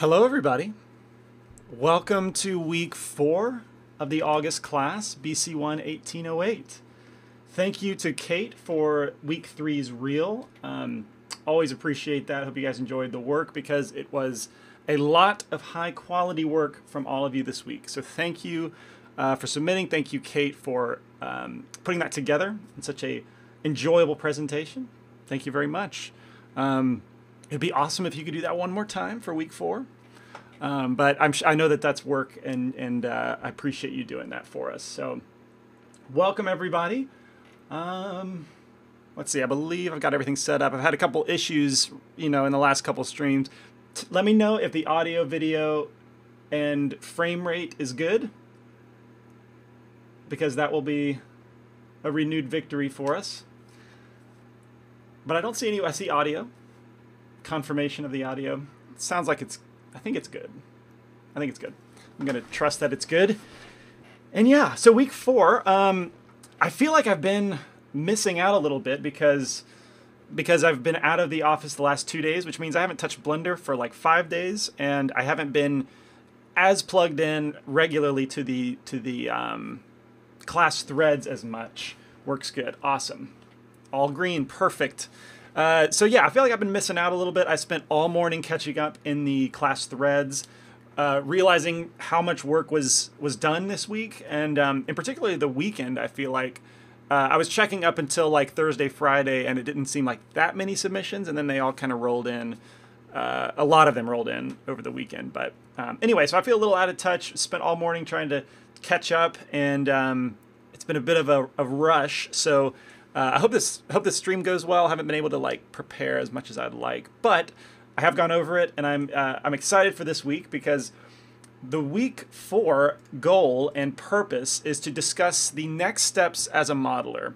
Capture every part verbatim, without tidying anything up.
Hello everybody. Welcome to week four of the August class, B C one eighteen oh eight. Thank you to Kate for week three's reel. Um, always appreciate that. Hope you guys enjoyed the work because it was a lot of high quality work from all of you this week. So thank you uh, for submitting. Thank you, Kate, for um, putting that together in such a enjoyable presentation. Thank you very much. Um, It'd be awesome if you could do that one more time for week four. Um, but I'm sh I know that that's work, and, and uh, I appreciate you doing that for us. So welcome, everybody. Um, let's see. I believe I've got everything set up. I've had a couple issues, you know, in the last couple streams. T let me know if the audio, video, and frame rate is good, because that will be a renewed victory for us. But I don't see any. I see audio. Confirmation of the audio. It sounds like it's, I think it's good. I think it's good. I'm going to trust that it's good. And yeah, so week four, um, I feel like I've been missing out a little bit because, because I've been out of the office the last two days, which means I haven't touched Blender for like five days. And I haven't been as plugged in regularly to the, to the, um, class threads as much. Works good. Awesome. All green. Perfect. Uh, so yeah, I feel like I've been missing out a little bit. I spent all morning catching up in the class threads, uh, realizing how much work was was done this week, and um, in particular the weekend. I feel like uh, I was checking up until like Thursday, Friday, and it didn't seem like that many submissions, and then they all kind of rolled in. Uh, a lot of them rolled in over the weekend, but um, anyway, so I feel a little out of touch. Spent all morning trying to catch up, and um, it's been a bit of a, a rush. So. Uh, I hope this hope this stream goes well. I haven't been able to like prepare as much as I'd like, but I have gone over it, and I'm uh, I'm excited for this week because the week four goal and purpose is to discuss the next steps as a modeler.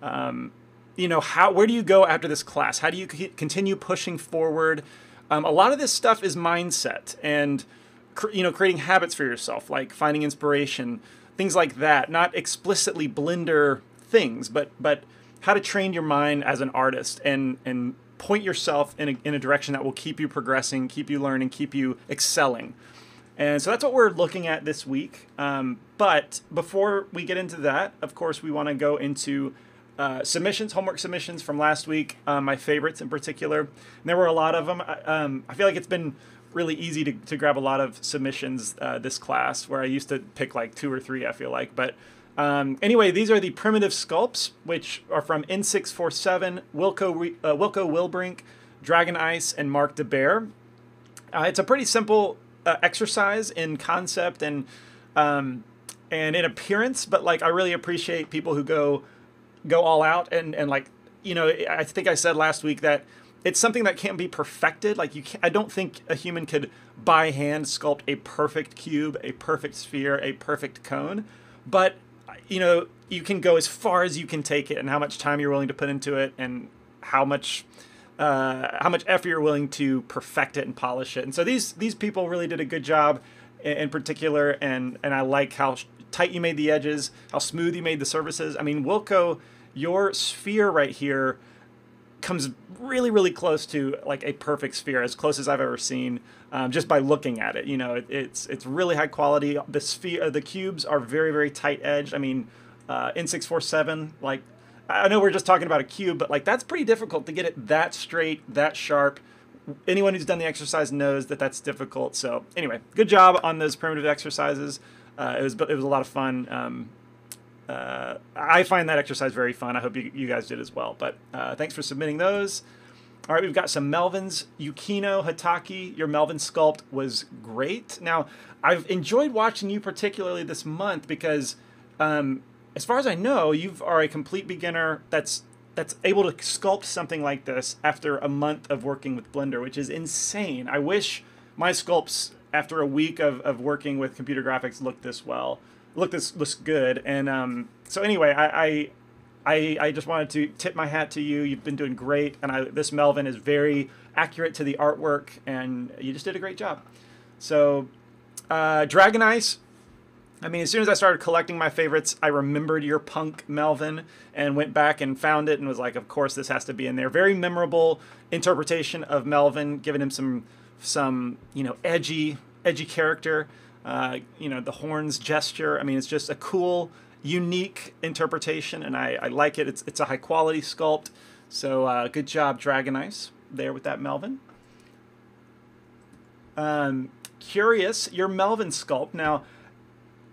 Um, you know, how where do you go after this class? How do you continue pushing forward? Um, a lot of this stuff is mindset and cr you know creating habits for yourself, like finding inspiration, things like that. Not explicitly Blender things, but but how to train your mind as an artist and and point yourself in a, in a direction that will keep you progressing, keep you learning, keep you excelling. And so that's what we're looking at this week. Um, but before we get into that, of course, we want to go into uh, submissions, homework submissions from last week, uh, my favorites in particular. And there were a lot of them. I, um, I feel like it's been really easy to, to grab a lot of submissions uh, this class, where I used to pick like two or three, I feel like. But Um, anyway, these are the primitive sculpts, which are from N six forty-seven, Wilco, uh, Wilco Wilbrink, Dragon Ice, and Mark De Bear. Uh, it's a pretty simple uh, exercise in concept and um, and in appearance, but like I really appreciate people who go go all out and and like you know I think I said last week that it's something that can't be perfected. Like you, can't, I don't think a human could by hand sculpt a perfect cube, a perfect sphere, a perfect cone, but you know, you can go as far as you can take it, and how much time you're willing to put into it, and how much, uh, how much effort you're willing to perfect it and polish it. And so these these people really did a good job, in, in particular. And and I like how tight you made the edges, how smooth you made the surfaces. I mean, Wilco, your sphere right here comes really really close to like a perfect sphere, as close as I've ever seen, um, just by looking at it. You know, it, it's it's really high quality. The sphere, the cubes are very very tight edged. I mean, uh, N six forty-seven, like I know we're just talking about a cube, but like that's pretty difficult to get it that straight, that sharp. Anyone who's done the exercise knows that that's difficult. So anyway, good job on those primitive exercises. Uh, it was it was a lot of fun. Um, Uh, I find that exercise very fun. I hope you, you guys did as well. But uh, thanks for submitting those. All right, we've got some Melvins. Yukino Hitaki, your Melvin sculpt was great. Now, I've enjoyed watching you particularly this month because, um, as far as I know, you are a complete beginner that's that's able to sculpt something like this after a month of working with Blender, which is insane. I wish my sculpts after a week of, of working with computer graphics looked this well. Look, this looks good, and um, so anyway, I, I, I just wanted to tip my hat to you. You've been doing great, and I, this Melvin is very accurate to the artwork, and you just did a great job. So, uh, Dragon Ice. I mean, as soon as I started collecting my favorites, I remembered your punk Melvin and went back and found it, and was like, of course, this has to be in there. Very memorable interpretation of Melvin, giving him some some, you know, edgy, edgy character. Uh, you know, the horns gesture. I mean, it's just a cool, unique interpretation, and I, I like it. It's, it's a high-quality sculpt. So uh, good job, Dragon Ice, there with that Melvin. Um, curious, your Melvin sculpt. Now,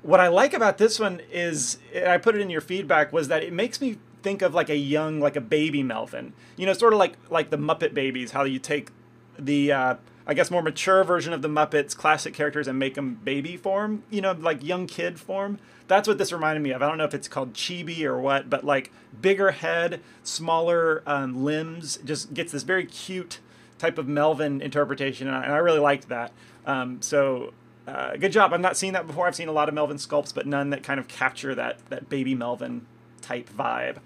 what I like about this one is, and I put it in your feedback, was that it makes me think of like a young, like a baby Melvin. You know, sort of like, like the Muppet Babies, how you take the... Uh, I guess more mature version of the Muppets, classic characters, and make them baby form, you know, like young kid form. That's what this reminded me of. I don't know if it's called chibi or what, but like bigger head, smaller um, limbs, just gets this very cute type of Melvin interpretation, and I, and I really liked that. Um, so uh, good job. I've not seen that before. I've seen a lot of Melvin sculpts, but none that kind of capture that, that baby Melvin type vibe.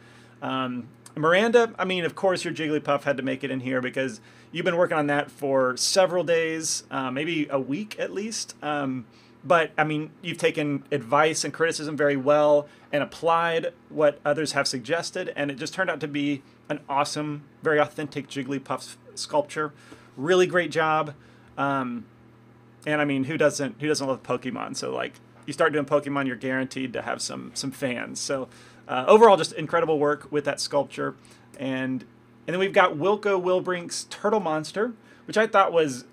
Um, Miranda, I mean, of course your Jigglypuff had to make it in here because you've been working on that for several days, uh, maybe a week at least. Um, but, I mean, you've taken advice and criticism very well and applied what others have suggested, and it just turned out to be an awesome, very authentic Jigglypuff sculpture. Really great job. Um, and, I mean, who doesn't, who doesn't love Pokemon? So, like, you start doing Pokemon, you're guaranteed to have some, some fans. So... Uh, overall, just incredible work with that sculpture. And and then we've got Wilco Wilbrink's Turtle Monster, which I thought was,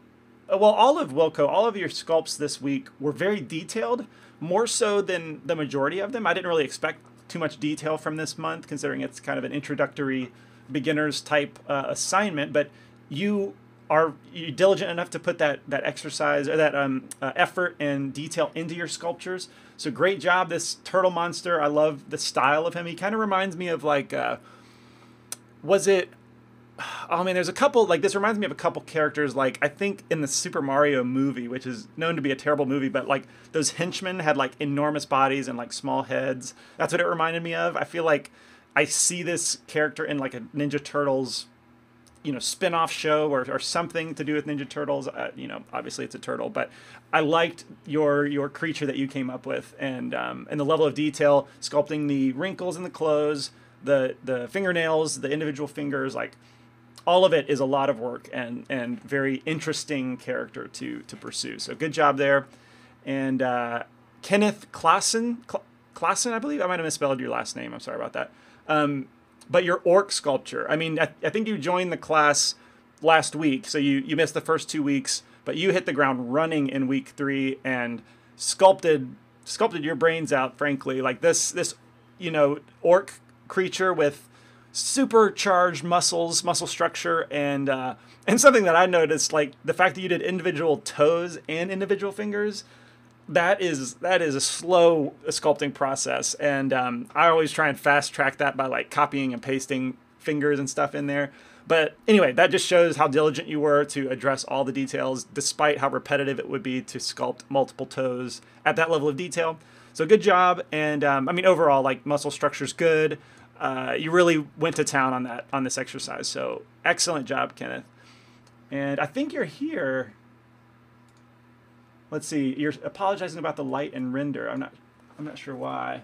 well, all of Wilco, all of your sculpts this week were very detailed, more so than the majority of them. I didn't really expect too much detail from this month, considering it's kind of an introductory beginners type uh, assignment, but you are you diligent enough to put that, that exercise or that um, uh, effort and detail into your sculptures. So great job, this Turtle Monster. I love the style of him. He kind of reminds me of like, uh, was it, oh man, there's a couple, like this reminds me of a couple characters, like I think in the Super Mario movie, which is known to be a terrible movie, but like those henchmen had like enormous bodies and like small heads. That's what it reminded me of. I feel like I see this character in like a Ninja Turtles, you know, spin-off show or, or something to do with Ninja Turtles. Uh, you know, obviously it's a turtle, but I liked your your creature that you came up with, and um, and the level of detail, sculpting the wrinkles in the clothes, the the fingernails, the individual fingers, like all of it is a lot of work and and very interesting character to to pursue. So good job there. And uh, Kenneth Classen, Cl Classen, I believe I might have misspelled your last name. I'm sorry about that. Um, But your orc sculpture, I mean, I, I think you joined the class last week, so you, you missed the first two weeks, but you hit the ground running in week three and sculpted sculpted your brains out, frankly. Like this, this you know, orc creature with supercharged muscles, muscle structure, and, uh, and something that I noticed, like the fact that you did individual toes and individual fingers, that is that is a slow sculpting process, and um, I always try and fast track that by like copying and pasting fingers and stuff in there. But anyway, that just shows how diligent you were to address all the details, despite how repetitive it would be to sculpt multiple toes at that level of detail. So good job, and um, I mean overall, like muscle structure's good. Uh, you really went to town on that on this exercise. So excellent job, Kenneth. And I think you're here. Let's see, you're apologizing about the light and render. I'm not I'm not sure why.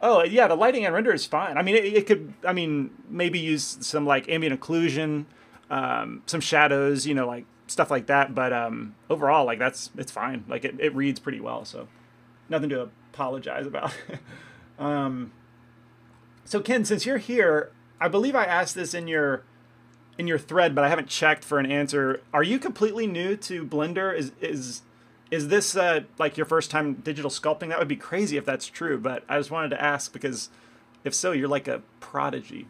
Oh, yeah, the lighting and render is fine. I mean, it, it could, I mean, maybe use some, like, ambient occlusion, um, some shadows, you know, like, stuff like that. But um, overall, like, that's, it's fine. Like, it, it reads pretty well, so nothing to apologize about. um, so, Ken, since you're here, I believe I asked this in your... in your thread, but I haven't checked for an answer. Are you completely new to Blender? Is is is this uh, like your first time digital sculpting? That would be crazy if that's true, but I just wanted to ask because if so, you're like a prodigy.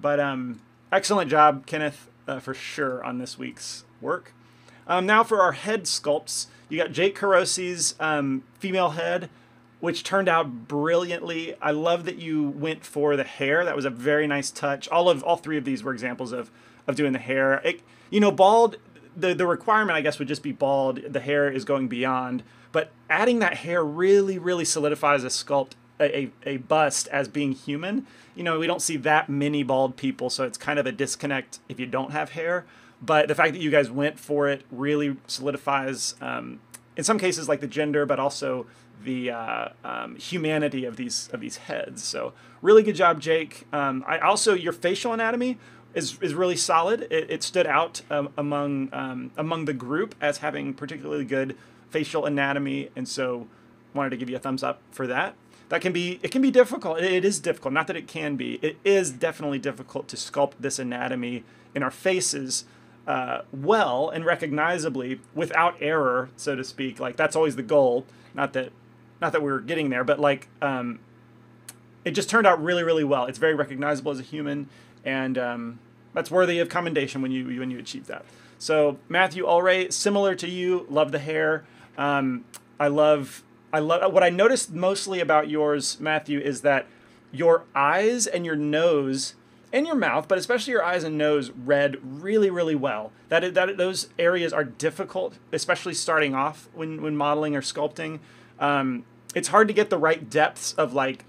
But um, excellent job, Kenneth, uh, for sure on this week's work. Um, now for our head sculpts, you got Jake Carosi's um, female head, which turned out brilliantly. I love that you went for the hair. That was a very nice touch. All of all three of these were examples of of doing the hair. It, you know, bald, the, the requirement, I guess, would just be bald. The hair is going beyond. But adding that hair really, really solidifies a sculpt, a, a, a bust as being human. You know, we don't see that many bald people, so it's kind of a disconnect if you don't have hair. But the fact that you guys went for it really solidifies, um, in some cases, like the gender, but also the uh, um, humanity of these of these heads. So really good job, Jake. Um, I also, your facial anatomy is is really solid. It, it stood out um, among um, among the group as having particularly good facial anatomy, and so wanted to give you a thumbs up for that. That can be, it can be difficult. It, it is difficult. Not that it can be. It is definitely difficult to sculpt this anatomy in our faces uh, well and recognizably without error, so to speak. Like, that's always the goal. Not that, not that we're getting there, but like, um, it just turned out really, really well. It's very recognizable as a human, and um, that's worthy of commendation when you when you achieve that. So Matthew Alray, similar to you, love the hair. Um, I love. I love what I noticed mostly about yours, Matthew, is that your eyes and your nose and your mouth, but especially your eyes and nose, read really, really well. That that those areas are difficult, especially starting off when when modeling or sculpting. Um, it's hard to get the right depths of like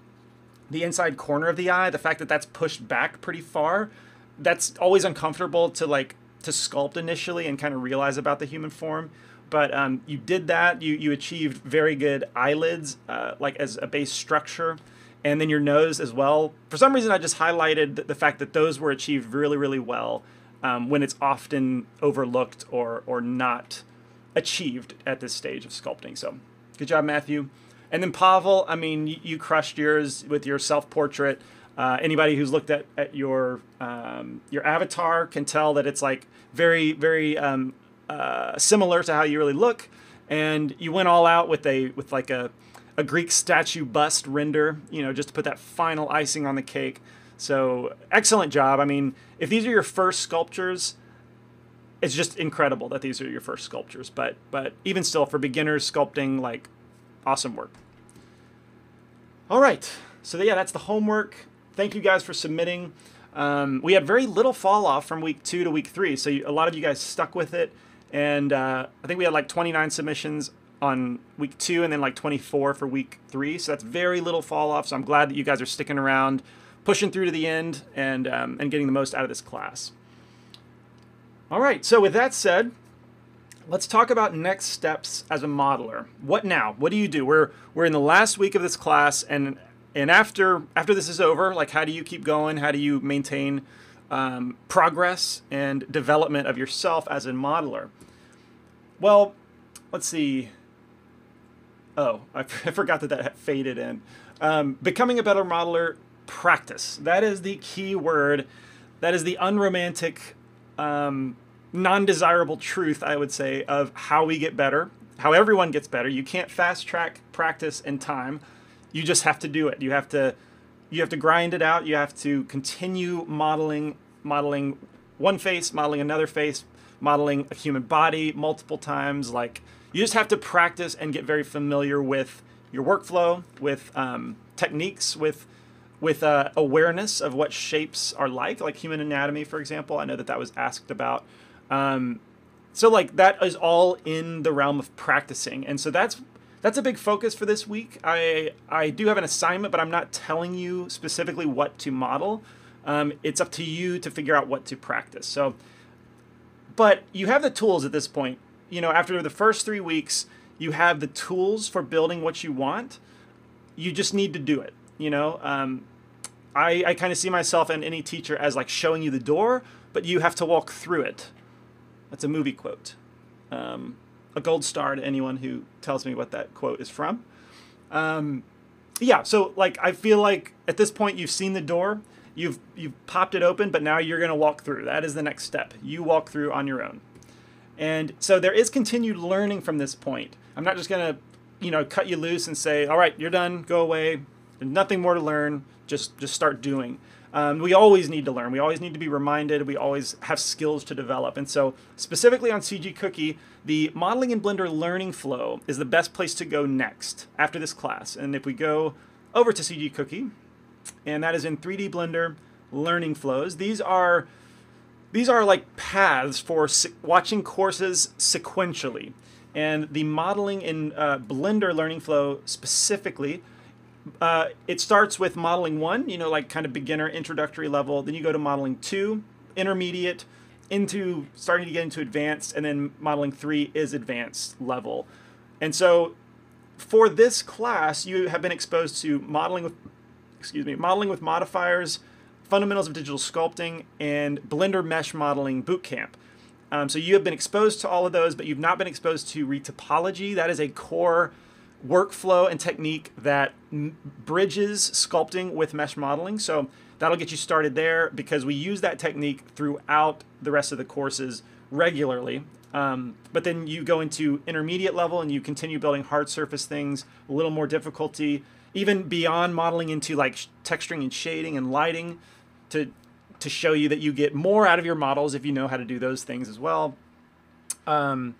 the inside corner of the eye. The fact that that's pushed back pretty far, that's always uncomfortable to like to sculpt initially and kind of realize about the human form. But um, you did that. You you achieved very good eyelids, uh, like as a base structure, and then your nose as well. For some reason, I just highlighted the, the fact that those were achieved really, really well um, when it's often overlooked or or not achieved at this stage of sculpting. So good job, Matthew. And then Pavel, I mean, you, you crushed yours with your self-portrait. Uh, anybody who's looked at at your um, your avatar can tell that it's like very very. Um, Uh, similar to how you really look, and you went all out with a with like a, a Greek statue bust render, you know, just to put that final icing on the cake. So excellent job. I mean, if these are your first sculptures, it's just incredible that these are your first sculptures. But but even still, for beginners sculpting, like, awesome work. All right, so yeah, that's the homework. Thank you guys for submitting. Um, we had very little fall off from week two to week three, so you, a lot of you guys stuck with it. And uh, I think we had like twenty-nine submissions on week two and then like twenty-four for week three. So that's very little fall off. So I'm glad that you guys are sticking around, pushing through to the end, and, um, and getting the most out of this class. All right. So with that said, let's talk about next steps as a modeler. What now? What do you do? We're, we're in the last week of this class, and, and after, after this is over, like, how do you keep going? How do you maintain Um, progress and development of yourself as a modeler? Well, let's see. Oh, I, f I forgot that that faded in. Um, becoming a better modeler, practice. That is the key word. That is the unromantic, um, non-desirable truth, I would say, of how we get better, how everyone gets better. You can't fast track practice and time. You just have to do it. You have to You have to grind it out. You have to continue modeling, modeling one face, modeling another face, modeling a human body multiple times. Like, you just have to practice and get very familiar with your workflow, with um, techniques, with with uh, awareness of what shapes are like, like human anatomy, for example. I know that that was asked about. Um, so like, that is all in the realm of practicing, and so that's. That's a big focus for this week. I, I do have an assignment, but I'm not telling you specifically what to model. Um, it's up to you to figure out what to practice. So, but you have the tools at this point. You know, after the first three weeks, you have the tools for building what you want. You just need to do it. You know, um, I, I kind of see myself and any teacher as like showing you the door, but you have to walk through it. That's a movie quote. Um, A gold star to anyone who tells me what that quote is from. Um, yeah, so like, I feel like at this point you've seen the door, you've you've popped it open, but now you're going to walk through. That is the next step. You walk through on your own, and so there is continued learning from this point. I'm not just going to, you know, cut you loose and say, all right, you're done, go away. There's nothing more to learn. Just just start doing. Um, we always need to learn. We always need to be reminded. We always have skills to develop. And so specifically on C G Cookie, the Modeling in Blender Learning Flow is the best place to go next after this class. And if we go over to C G Cookie, and that is in three D Blender Learning Flows, these are, these are like paths for watching courses sequentially. And the Modeling in uh, Blender Learning Flow specifically, Uh, it starts with modeling one, you know, like kind of beginner introductory level. Then you go to modeling two, intermediate, into starting to get into advanced, and then modeling three is advanced level. And so for this class, you have been exposed to modeling with, excuse me, modeling with modifiers, Fundamentals of Digital Sculpting, and Blender Mesh Modeling Bootcamp. Um, so you have been exposed to all of those, but you've not been exposed to retopology. That is a core workflow and technique that bridges sculpting with mesh modeling. So that'll get you started there, because we use that technique throughout the rest of the courses regularly. Um, but then you go into intermediate level and you continue building hard surface things, a little more difficulty, even beyond modeling into like texturing and shading and lighting to, to show you that you get more out of your models if you know how to do those things as well. Um,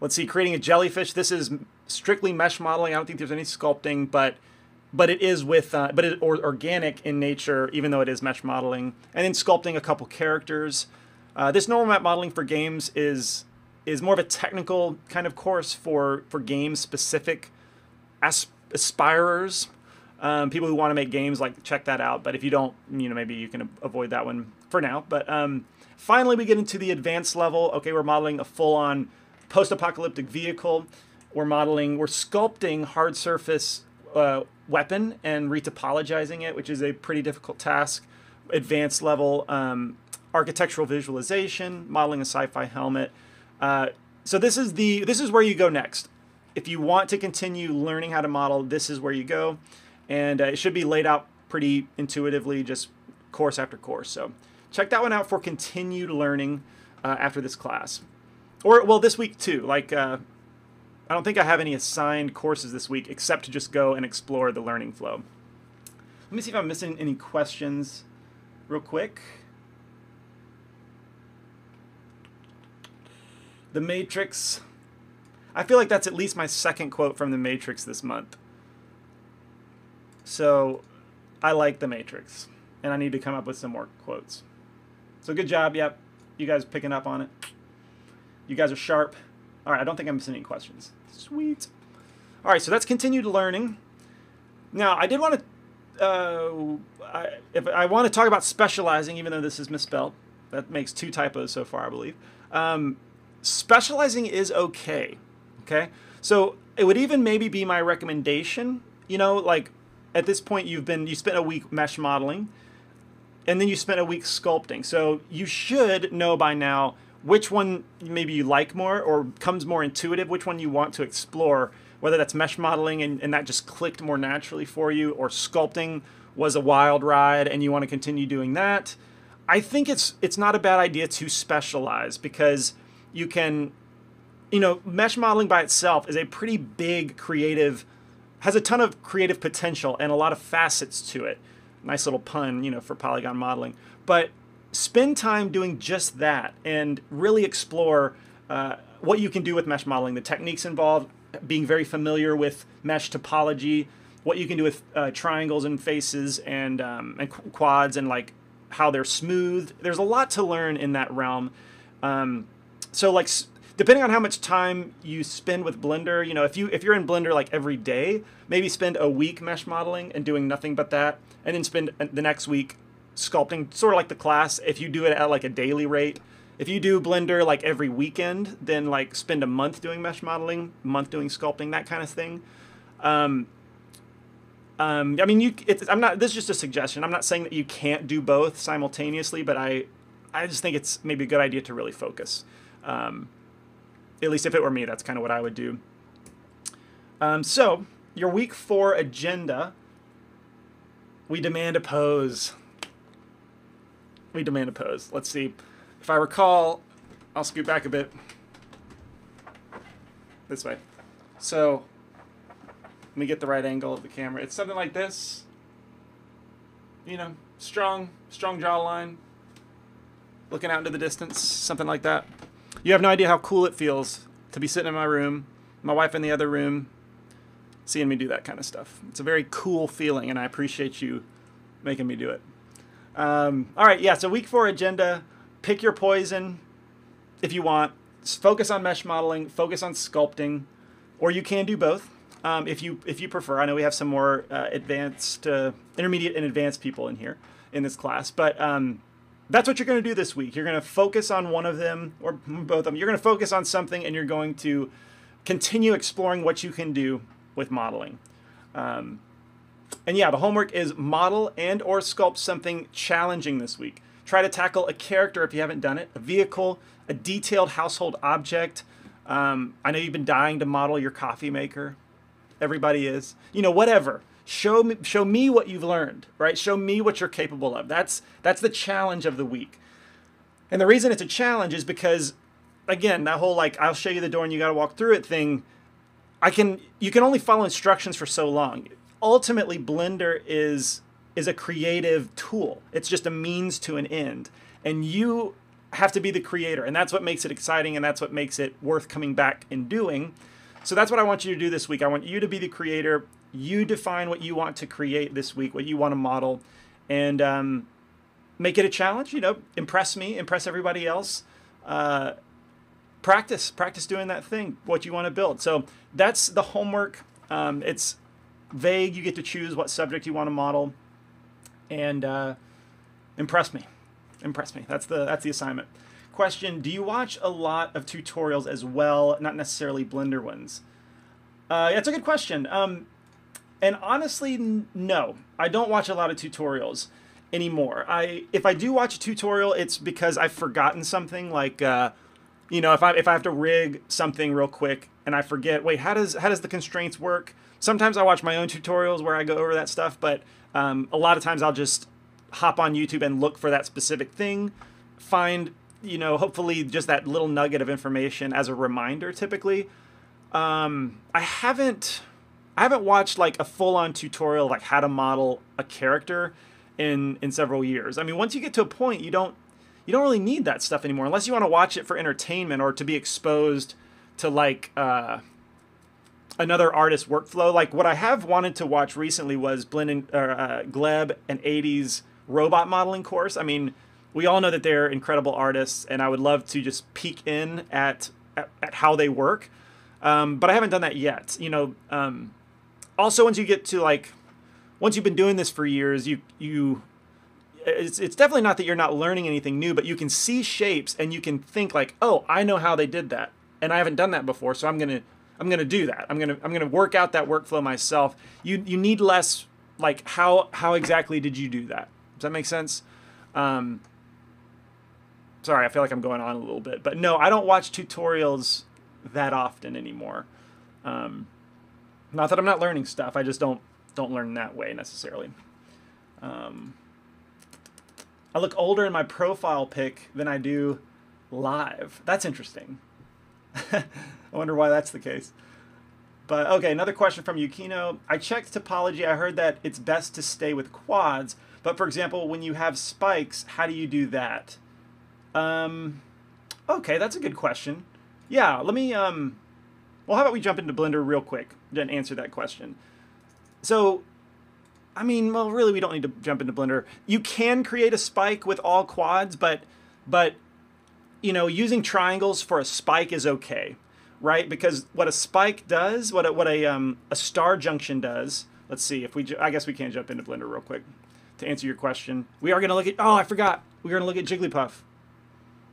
let's see, creating a jellyfish. This is strictly mesh modeling. I don't think there's any sculpting, but but it is with, uh, but it or organic in nature, even though it is mesh modeling. And then sculpting a couple characters. Uh, this normal map modeling for games is is more of a technical kind of course for for game specific asp aspirers, um, people who want to make games. Like, check that out. But if you don't, you know, maybe you can avoid that one for now. But um, finally, we get into the advanced level. Okay, we're modeling a full-on post-apocalyptic vehicle. We're modeling, we're sculpting hard surface uh, weapon and retopologizing it, which is a pretty difficult task. Advanced level. Um, architectural visualization, modeling a sci-fi helmet. Uh, so this is the this is where you go next. If you want to continue learning how to model, this is where you go. And uh, it should be laid out pretty intuitively, just course after course. So check that one out for continued learning uh, after this class. Or, well, this week too. Like, uh, I don't think I have any assigned courses this week except to just go and explore the learning flow. Let me see if I'm missing any questions real quick. The Matrix. I feel like that's at least my second quote from The Matrix this month. So I like The Matrix, and I need to come up with some more quotes. So good job. Yep. You guys picking up on it. You guys are sharp. All right. I don't think I'm missing any questions. Sweet. All right. So that's continued learning. Now, I did want to, uh, I, if I want to talk about specializing, even though this is misspelled. That makes two typos so far, I believe. Um, Specializing is okay, okay? So it would even maybe be my recommendation, you know, like at this point you've been, you spent a week mesh modeling and then you spent a week sculpting. So you should know by now which one maybe you like more or comes more intuitive, which one you want to explore, whether that's mesh modeling and, and that just clicked more naturally for you, or sculpting was a wild ride and you want to continue doing that. I think it's, it's not a bad idea to specialize, because you can, you know, mesh modeling by itself is a pretty big creative, has a ton of creative potential and a lot of facets to it. Nice little pun, you know, for polygon modeling. But spend time doing just that and really explore uh, what you can do with mesh modeling, the techniques involved, being very familiar with mesh topology, what you can do with uh, triangles and faces and, um, and quads, and like how they're smooth. There's a lot to learn in that realm. Um, So like, depending on how much time you spend with Blender, you know, if, you, if you're in Blender like every day, maybe spend a week mesh modeling and doing nothing but that, and then spend the next week sculpting, sort of like the class, if you do it at like a daily rate. If you do Blender like every weekend, then like spend a month doing mesh modeling, month doing sculpting, that kind of thing. Um, um, I mean, you, it's, I'm not, this is just a suggestion. I'm not saying that you can't do both simultaneously, but I, I just think it's maybe a good idea to really focus. Um, at least if it were me, that's kind of what I would do. Um, so your week four agenda, we demand a pose. We demand a pose. Let's see. If I recall, I'll scoot back a bit this way. So let me get the right angle of the camera. It's something like this, you know, strong, strong jawline, looking out into the distance, something like that. You have no idea how cool it feels to be sitting in my room, my wife in the other room, seeing me do that kind of stuff. It's a very cool feeling, and I appreciate you making me do it. Um, all right, yeah, so week four agenda, pick your poison if you want. Focus on mesh modeling, focus on sculpting, or you can do both um, if you if you prefer. I know we have some more uh, advanced, uh, intermediate and advanced people in here in this class, but um, that's what you're going to do this week. You're going to focus on one of them or both of them. You're going to focus on something, and you're going to continue exploring what you can do with modeling. Um, And yeah, the homework is model and or sculpt something challenging this week. Try to tackle a character if you haven't done it, a vehicle, a detailed household object. Um, I know you've been dying to model your coffee maker. Everybody is. You know, whatever. Show me, show me what you've learned, right? Show me what you're capable of. That's, that's the challenge of the week. And the reason it's a challenge is because, again, that whole like, I'll show you the door and you got to walk through it thing, I can, you can only follow instructions for so long. Ultimately, Blender is, is a creative tool. It's just a means to an end. And you have to be the creator. And that's what makes it exciting. And that's what makes it worth coming back and doing. So that's what I want you to do this week. I want you to be the creator. You define what you want to create this week, what you want to model, and um, make it a challenge. You know, impress me, impress everybody else. Uh, practice, practice doing that thing, what you want to build. So that's the homework. Um, it's vague. You get to choose what subject you want to model, and uh, impress me, impress me. That's the, that's the assignment. Question, do you watch a lot of tutorials as well, not necessarily Blender ones? Uh, yeah, that's a good question. Um, And honestly, no, I don't watch a lot of tutorials anymore. I, if I do watch a tutorial, it's because I've forgotten something. Like, uh, you know, if I, if I have to rig something real quick and I forget, wait, how does, how does the constraints work? Sometimes I watch my own tutorials where I go over that stuff, but um, a lot of times I'll just hop on YouTube and look for that specific thing, find, you know, hopefully just that little nugget of information as a reminder typically. Um, I haven't... I haven't watched like a full-on tutorial like how to model a character in in several years. I mean, once you get to a point, you don't you don't really need that stuff anymore, unless you want to watch it for entertainment or to be exposed to like uh, another artist's workflow. Like what I have wanted to watch recently was Blinn or uh, Gleb, an eighties robot modeling course. I mean, we all know that they're incredible artists, and I would love to just peek in at at, at how they work, um, but I haven't done that yet. You know. Um, Also, once you get to like, once you've been doing this for years, you you, it's it's definitely not that you're not learning anything new, but you can see shapes and you can think like, oh, I know how they did that, and I haven't done that before, so I'm gonna I'm gonna do that. I'm gonna I'm gonna work out that workflow myself. You you need less like how how exactly did you do that? Does that make sense? Um, sorry, I feel like I'm going on a little bit, but no, I don't watch tutorials that often anymore. Um, Not that I'm not learning stuff. I just don't don't learn that way necessarily. Um, I look older in my profile pic than I do live. That's interesting. I wonder why that's the case. But okay, another question from Yukino. I checked topology. I heard that it's best to stay with quads. But for example, when you have spikes, how do you do that? Um, okay, that's a good question. Yeah, let me... Um, Well, how about we jump into Blender real quick and answer that question. So, I mean, well, really, we don't need to jump into Blender. You can create a spike with all quads, but, but, you know, using triangles for a spike is okay, right? Because what a spike does, what a, what a, um, a star junction does, let's see if we, ju I guess we can jump into Blender real quick to answer your question. We are going to look at, oh, I forgot. We're going to look at Jigglypuff.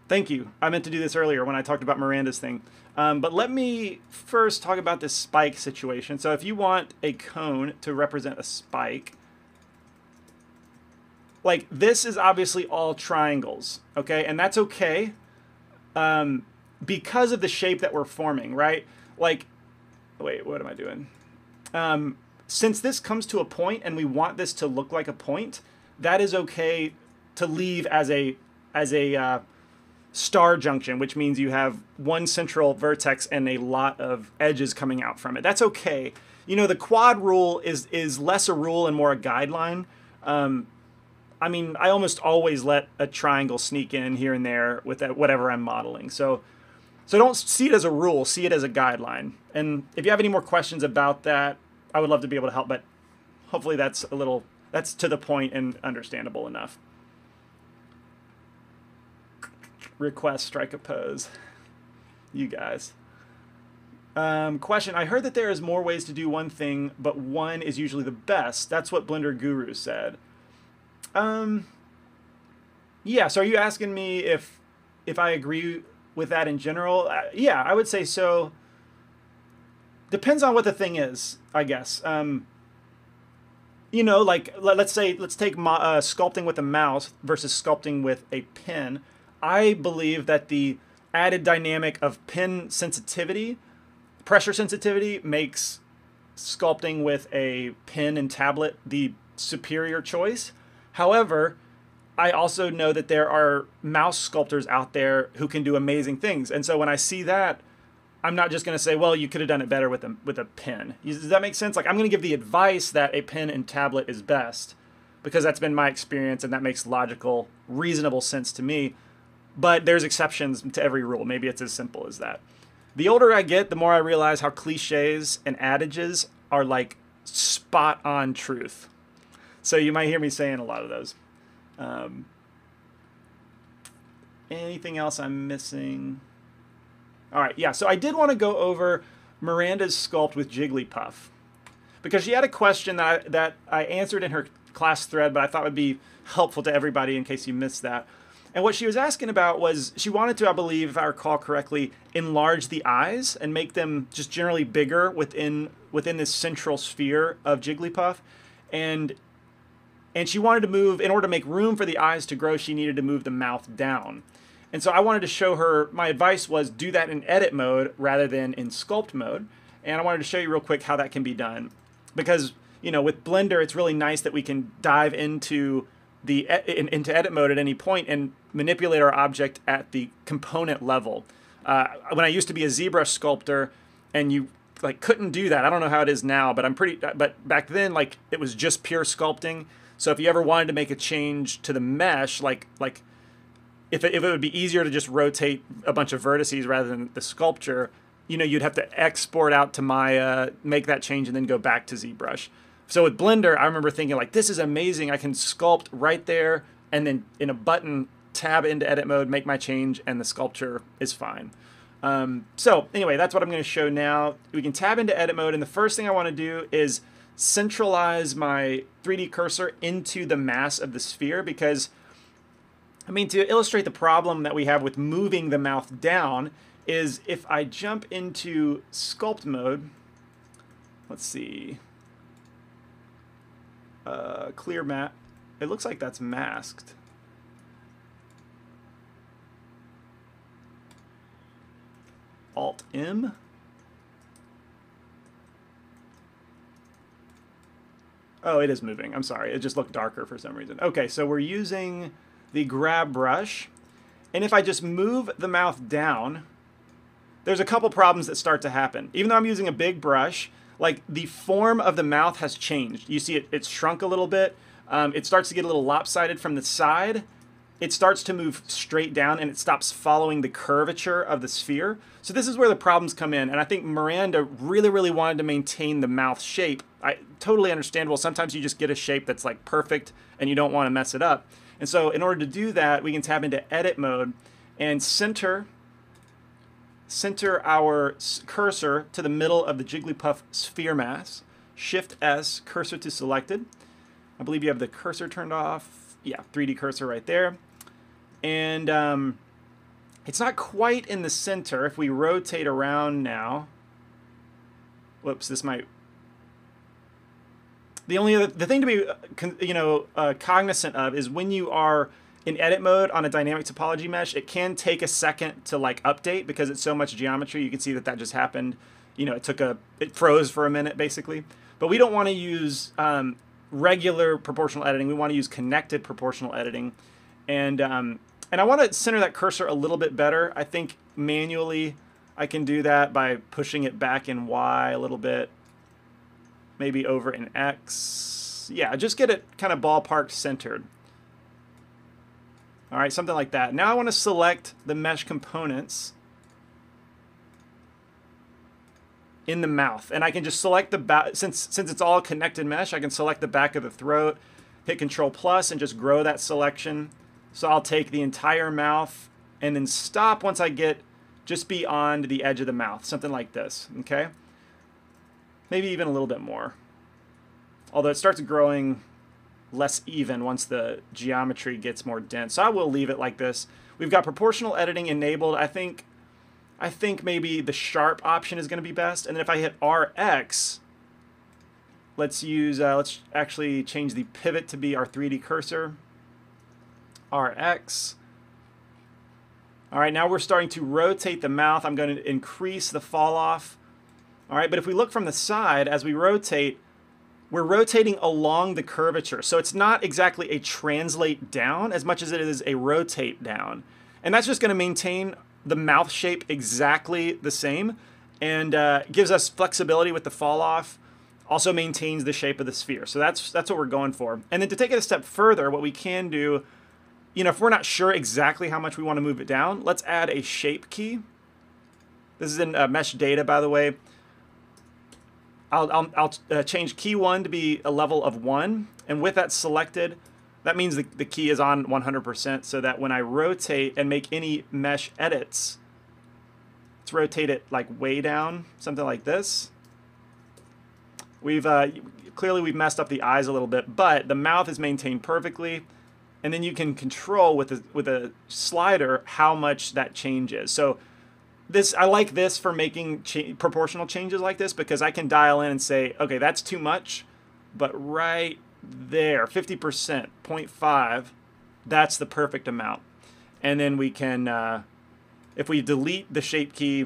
Thank you. I meant to do this earlier when I talked about Miranda's thing. Um, but let me first talk about this spike situation. So if you want a cone to represent a spike, like this is obviously all triangles, okay? And that's okay um, because of the shape that we're forming, right? Like, wait, what am I doing? Um, since this comes to a point and we want this to look like a point, that is okay to leave as a, as a, uh, star junction, which means you have one central vertex and a lot of edges coming out from it. That's okay. You know, the quad rule is is less a rule and more a guideline. Um, I mean, I almost always let a triangle sneak in here and there with that, whatever I'm modeling. So, so don't see it as a rule, see it as a guideline. And if you have any more questions about that, I would love to be able to help, but hopefully that's a little, that's to the point and understandable enough. Request strike a pose, you guys. Um, question, I heard that there is more ways to do one thing, but one is usually the best. That's what Blender Guru said. Um, yeah, so are you asking me if if I agree with that in general? Uh, yeah, I would say so. Depends on what the thing is, I guess. Um, you know, like let's say, let's take my, uh, sculpting with a mouse versus sculpting with a pen. I believe that the added dynamic of pen sensitivity, pressure sensitivity, makes sculpting with a pen and tablet the superior choice. However, I also know that there are mouse sculptors out there who can do amazing things. And so when I see that, I'm not just going to say, well, you could have done it better with a, with a pen. Does that make sense? Like, I'm going to give the advice that a pen and tablet is best because that's been my experience and that makes logical, reasonable sense to me. But there's exceptions to every rule. Maybe it's as simple as that. The older I get, the more I realize how cliches and adages are like spot on truth. So you might hear me saying a lot of those. Um, anything else I'm missing? All right, yeah, so I did want to go over Miranda's sculpt with Jigglypuff because she had a question that I, that I answered in her class thread, but I thought would be helpful to everybody in case you missed that. And what she was asking about was she wanted to, I believe, if I recall correctly, enlarge the eyes and make them just generally bigger within within this central sphere of Jigglypuff. And, and she wanted to move, in order to make room for the eyes to grow, she needed to move the mouth down. And so I wanted to show her, my advice was do that in edit mode rather than in sculpt mode. And I wanted to show you real quick how that can be done. Because, you know, with Blender, it's really nice that we can dive into the in, into edit mode at any point and manipulate our object at the component level. Uh, when I used to be a ZBrush sculptor, and you like couldn't do that. I don't know how it is now, but I'm pretty. But back then, like it was just pure sculpting. So if you ever wanted to make a change to the mesh, like like if it, if it would be easier to just rotate a bunch of vertices rather than the sculpture, you know, you'd have to export out to Maya, make that change, and then go back to ZBrush. So with Blender, I remember thinking like, this is amazing. I can sculpt right there and then in a button, tab into edit mode, make my change, and the sculpture is fine. Um, so anyway, that's what I'm going to show now. We can tab into edit mode. And the first thing I want to do is centralize my three D cursor into the mass of the sphere because, I mean, to illustrate the problem that we have with moving the mouth down is if I jump into sculpt mode, let's see. Uh, clear map. It looks like that's masked. Alt M. Oh, it is moving. I'm sorry. It just looked darker for some reason. Okay, so we're using the grab brush. And if I just move the mouth down, there's a couple problems that start to happen. Even though I'm using a big brush, like the form of the mouth has changed. You see it, it's shrunk a little bit. Um, it starts to get a little lopsided from the side. It starts to move straight down and it stops following the curvature of the sphere. So this is where the problems come in. And I think Miranda really, really wanted to maintain the mouth shape. I totally understandable. Sometimes you just get a shape that's like perfect and you don't want to mess it up. And so in order to do that, we can tap into edit mode and center Center our cursor to the middle of the Jigglypuff sphere mass. Shift S, cursor to selected. I believe you have the cursor turned off. Yeah, three D cursor right there. And um, it's not quite in the center. If we rotate around now, whoops, this might. The only other the thing to be you know uh, cognizant of is when you are in edit mode on a dynamic topology mesh, it can take a second to like update because it's so much geometry. You can see that that just happened. You know, it took a, it froze for a minute basically. But we don't want to use um, regular proportional editing. We want to use connected proportional editing. And, um, and I want to center that cursor a little bit better. I think manually I can do that by pushing it back in Y a little bit, maybe over in X. Yeah, just get it kind of ballpark centered. All right, something like that. Now I want to select the mesh components in the mouth. And I can just select the back, since, since it's all connected mesh, I can select the back of the throat, hit Control plus and just grow that selection. So I'll take the entire mouth and then stop once I get just beyond the edge of the mouth, something like this, okay? Maybe even a little bit more. Although it starts growing less even once the geometry gets more dense. So I will leave it like this. We've got proportional editing enabled. I think I think maybe the sharp option is going to be best. And then if I hit R X, Let's use, uh, let's actually change the pivot to be our three D cursor, R X. All right, now we're starting to rotate the mouth. I'm going to increase the fall off. All right, but if we look from the side, as we rotate, we're rotating along the curvature. So it's not exactly a translate down as much as it is a rotate down. And that's just going to maintain the mouth shape exactly the same and uh, gives us flexibility with the fall off. Also maintains the shape of the sphere. So that's, that's what we're going for. And then to take it a step further, what we can do, you know, if we're not sure exactly how much we want to move it down, let's add a shape key. This is in uh, mesh data, by the way. I'll, I'll, I'll uh, change key one to be a level of one. And with that selected, that means the, the key is on one hundred percent so that when I rotate and make any mesh edits, let's rotate it like way down, something like this. We've uh, clearly we've messed up the eyes a little bit, but the mouth is maintained perfectly. And then you can control with a, with a slider how much that changes. So this, I like this for making cha- proportional changes like this because I can dial in and say, okay, that's too much, but right there, fifty percent, zero point five, that's the perfect amount. And then we can, uh, if we delete the shape key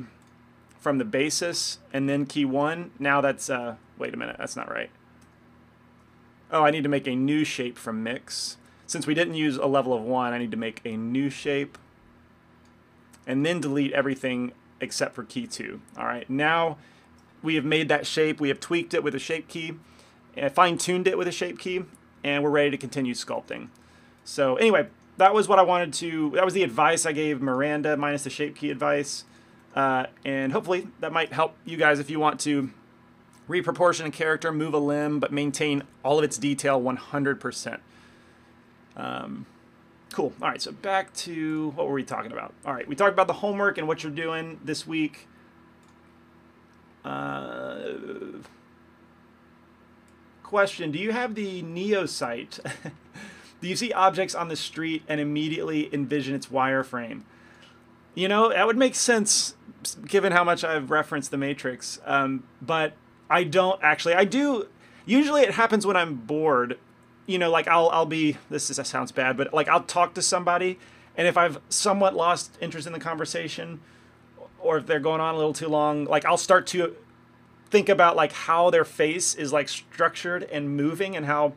from the basis and then key one, now that's, uh, wait a minute, that's not right. Oh, I need to make a new shape from mix. Since we didn't use a level of one, I need to make a new shape and then delete everything except for key two. All right, now we have made that shape. We have tweaked it with a shape key, fine-tuned it with a shape key, and we're ready to continue sculpting. So anyway, that was what I wanted to, that was the advice I gave Miranda minus the shape key advice. Uh, and hopefully that might help you guys if you want to reproportion a character, move a limb, but maintain all of its detail one hundred percent. Um, cool. All right. So back to what were we talking about? All right. We talked about the homework and what you're doing this week. Uh, question. Do you have the Neo site? Do you see objects on the street and immediately envision its wireframe? You know, that would make sense given how much I've referenced The Matrix. Um, but I don't actually, I do. Usually it happens when I'm bored. You know, like I'll, I'll be, this is, that sounds bad, but like I'll talk to somebody and if I've somewhat lost interest in the conversation or if they're going on a little too long, like I'll start to think about like how their face is like structured and moving and how,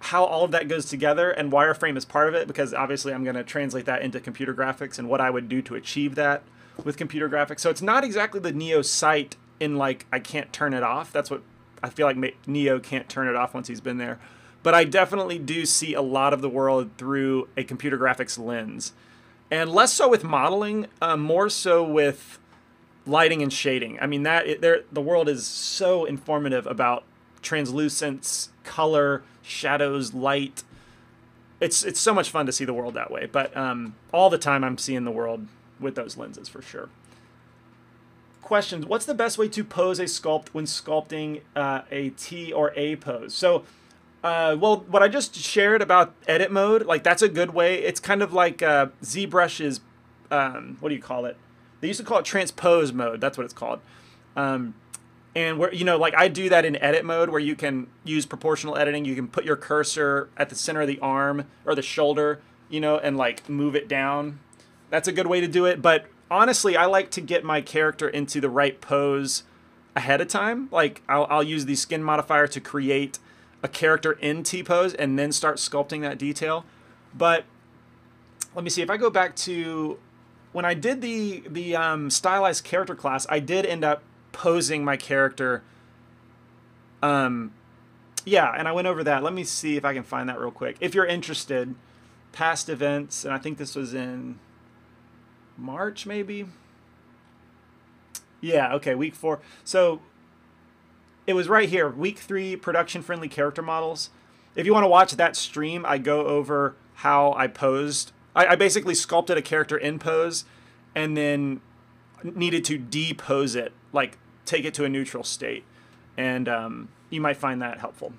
how all of that goes together, and wireframe is part of it because obviously I'm going to translate that into computer graphics and what I would do to achieve that with computer graphics. So it's not exactly the Neo site in like, I can't turn it off. That's what I feel like Neo can't turn it off once he's been there. But I definitely do see a lot of the world through a computer graphics lens. And less so with modeling, uh, more so with lighting and shading. I mean, that it, there, the world is so informative about translucence, color, shadows, light. It's, it's so much fun to see the world that way. But um, all the time I'm seeing the world with those lenses for sure. Questions. What's the best way to pose a sculpt when sculpting uh, a T or A pose? So... Uh, well, what I just shared about edit mode, like that's a good way. It's kind of like uh, ZBrush's, um, what do you call it? They used to call it transpose mode. That's what it's called. Um, and where, you know, like I do that in edit mode where you can use proportional editing. You can put your cursor at the center of the arm or the shoulder, you know, and like move it down. That's a good way to do it. But honestly, I like to get my character into the right pose ahead of time. Like I'll, I'll use the skin modifier to create a character in T-pose and then start sculpting that detail. But let me see, if I go back to when I did the, the um, stylized character class, I did end up posing my character. Um, yeah, and I went over that. Let me see if I can find that real quick. If you're interested, past events, and I think this was in March maybe? Yeah, okay, week four. So it was right here, week three, production-friendly character models. If you want to watch that stream, I go over how I posed. I, I basically sculpted a character in pose and then needed to depose it, like take it to a neutral state. And um, you might find that helpful.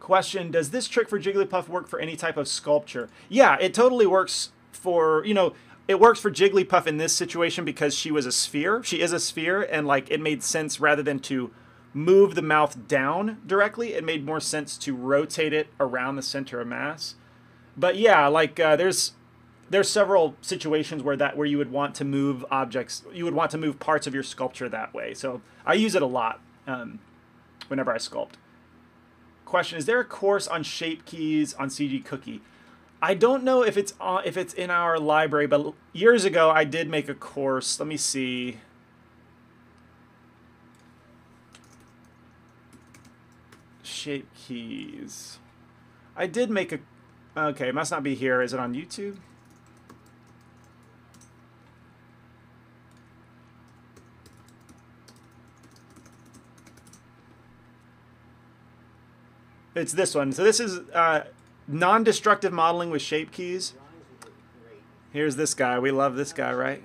Question, does this trick for Jigglypuff work for any type of sculpture? Yeah, it totally works for, you know, It works for Jigglypuff in this situation because she was a sphere. She is a sphere, and like it made sense rather than to move the mouth down directly. It made more sense to rotate it around the center of mass. But yeah, like uh, there's there's several situations where that where you would want to move objects. You would want to move parts of your sculpture that way. So I use it a lot um, whenever I sculpt. Question: is there a course on shape keys on C G Cookie? I don't know if it's on, if it's in our library, but years ago I did make a course. Let me see. Shape keys. I did make a. Okay, it must not be here. Is it on YouTube? It's this one. So this is uh, non-destructive modeling with shape keys. Here's this guy. We love this guy, right?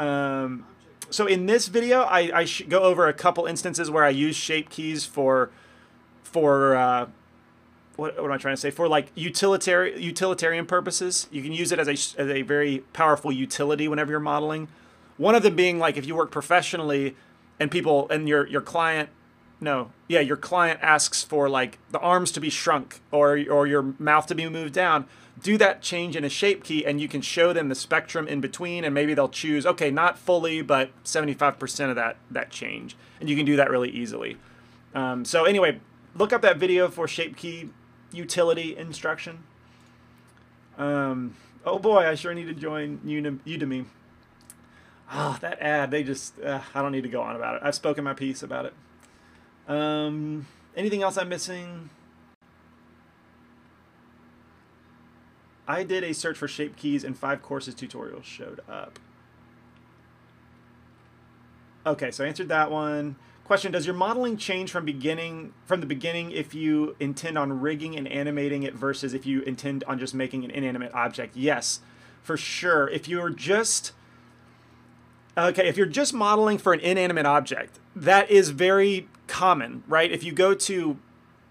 Um, so in this video, I, I should go over a couple instances where I use shape keys for, for uh, what, what am I trying to say? For like utilitarian utilitarian purposes. You can use it as a as a very powerful utility whenever you're modeling. One of them being like if you work professionally, and people and your your client. No. Yeah, your client asks for like the arms to be shrunk or or your mouth to be moved down. Do that change in a shape key and you can show them the spectrum in between, and maybe they'll choose, okay, not fully, but seventy-five percent of that that change. And you can do that really easily. Um, so anyway, look up that video for shape key utility instruction. Um, oh boy, I sure need to join Udemy. Oh, that ad, they just, uh, I don't need to go on about it. I've spoken my piece about it. Um, anything else I'm missing? I did a search for shape keys and five courses tutorials showed up. Okay, so I answered that one. Question: does your modeling change from beginning from the beginning if you intend on rigging and animating it versus if you intend on just making an inanimate object? Yes, for sure. If you're just Okay, if you're just modeling for an inanimate object, that is very common, right? If you go to,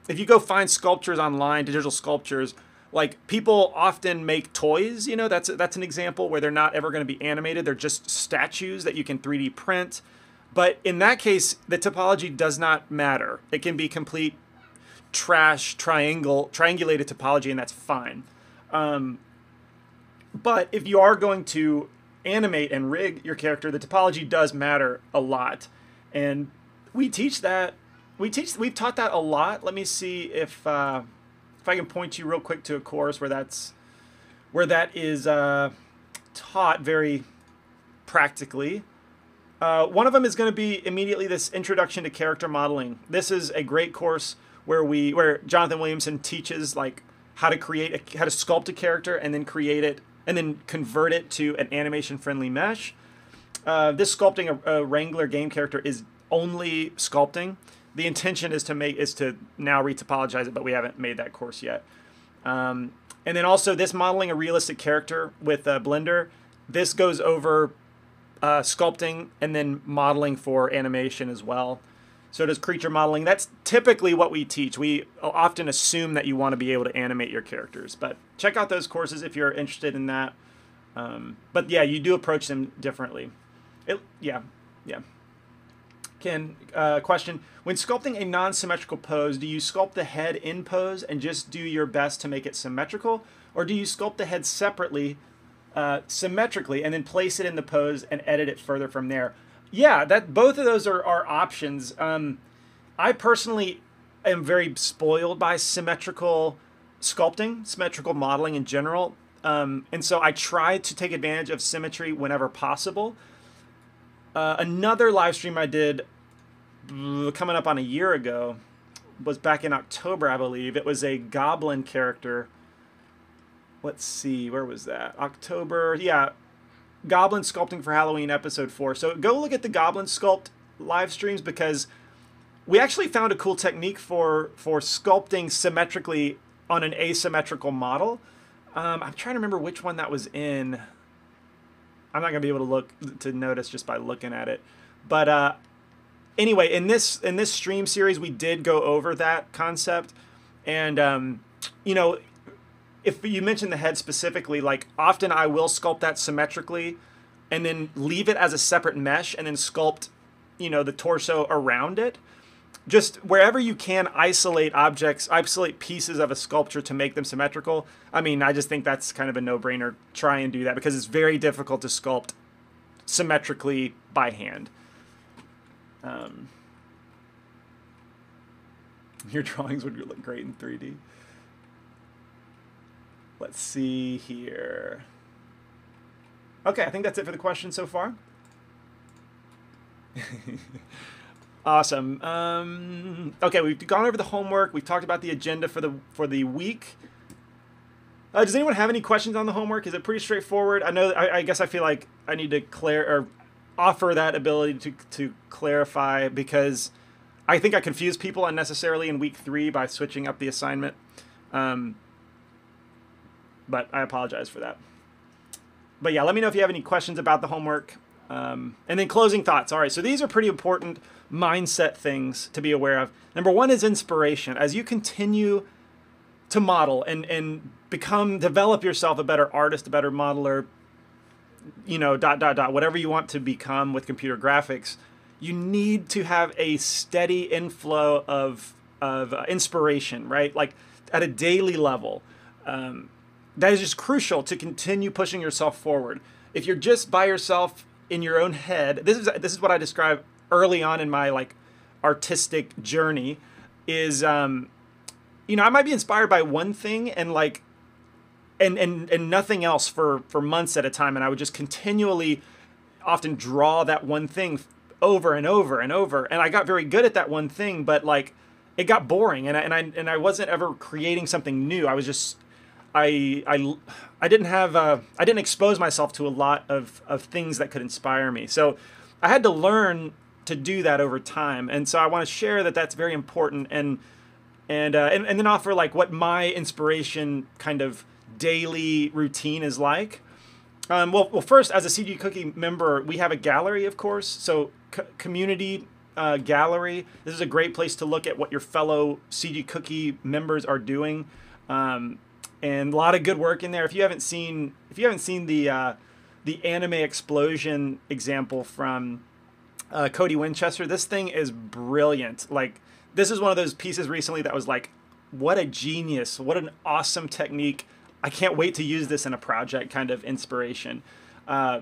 if you go find sculptures online, digital sculptures, like people often make toys, you know, that's, that's an example where they're not ever going to be animated. They're just statues that you can three D print. But in that case, the topology does not matter. It can be complete trash, triangle, triangulated topology, and that's fine. Um, but if you are going to animate and rig your character, the topology does matter a lot, and we teach that we teach we've taught that a lot. Let me see if uh, if I can point you real quick to a course where that's where that is uh, taught very practically. Uh, one of them is going to be immediately this introduction to character modeling. This is a great course where we where Jonathan Williamson teaches like how to create a, how to sculpt a character and then create it. And then convert it to an animation-friendly mesh. Uh, this sculpting a, a Wrangler game character is only sculpting. The intention is to make is to now retopologize it, but we haven't made that course yet. Um, and then also this modeling a realistic character with uh, Blender. This goes over uh, sculpting and then modeling for animation as well. So does creature modeling. That's typically what we teach. We often assume that you want to be able to animate your characters, but check out those courses if you're interested in that. Um, but yeah, you do approach them differently. It, yeah, yeah. Ken, uh, question. When sculpting a non-symmetrical pose, do you sculpt the head in pose and just do your best to make it symmetrical? Or do you sculpt the head separately, uh, symmetrically, and then place it in the pose and edit it further from there? Yeah, that both of those are, are options. Um, I personally am very spoiled by symmetrical sculpting, symmetrical modeling in general. Um, and so I try to take advantage of symmetry whenever possible. Uh, another live stream I did coming up on a year ago was back in October, I believe. It was a goblin character. Let's see, where was that? October, yeah. Goblin sculpting for Halloween episode four. So go look at the goblin sculpt live streams because we actually found a cool technique for for sculpting symmetrically on an asymmetrical model. Um, I'm trying to remember which one that was in. I'm not gonna be able to look to notice just by looking at it. But uh, anyway, in this in this stream series, we did go over that concept, and um, you know. if you mentioned the head specifically, like often I will sculpt that symmetrically and then leave it as a separate mesh and then sculpt, you know, the torso around it. Just wherever you can isolate objects, isolate pieces of a sculpture to make them symmetrical. I mean, I just think that's kind of a no-brainer. Try and do that because it's very difficult to sculpt symmetrically by hand. Um, your drawings would look great in three D. Let's see here. Okay, I think that's it for the questions so far. Awesome. Um, okay, we've gone over the homework. We've talked about the agenda for the for the week. Uh, does anyone have any questions on the homework? Is it pretty straightforward? I know. I, I guess I feel like I need to clar- or offer that ability to to clarify because I think I confused people unnecessarily in week three by switching up the assignment. Um, but I apologize for that. But yeah, let me know if you have any questions about the homework. Um, and then closing thoughts. All right, so these are pretty important mindset things to be aware of. Number one is inspiration. As you continue to model and, and become, develop yourself a better artist, a better modeler, you know, dot, dot, dot, whatever you want to become with computer graphics, you need to have a steady inflow of, of uh, inspiration, right? Like at a daily level. Um, that is just crucial to continue pushing yourself forward. If you're just by yourself, in your own head, this is this is what I describe early on in my like artistic journey. Is um, you know, I might be inspired by one thing and like, and and and nothing else for for months at a time, and I would just continually, often draw that one thing over and over and over, and I got very good at that one thing, but like, it got boring, and I, and I and I wasn't ever creating something new. I was just I, I, I didn't have, uh, I didn't expose myself to a lot of, of things that could inspire me. So I had to learn to do that over time. And so I want to share that that's very important and, and, uh, and, and then offer like what my inspiration kind of daily routine is like. Um, well, well, first as a C G Cookie member, we have a gallery, of course. So c community, uh, gallery, this is a great place to look at what your fellow C G Cookie members are doing. Um, And a lot of good work in there. If you haven't seen, if you haven't seen the uh, the anime explosion example from uh, Cody Winchester, this thing is brilliant. Like this is one of those pieces recently that was like, what a genius! What an awesome technique! I can't wait to use this in a project. Kind of inspiration. Uh,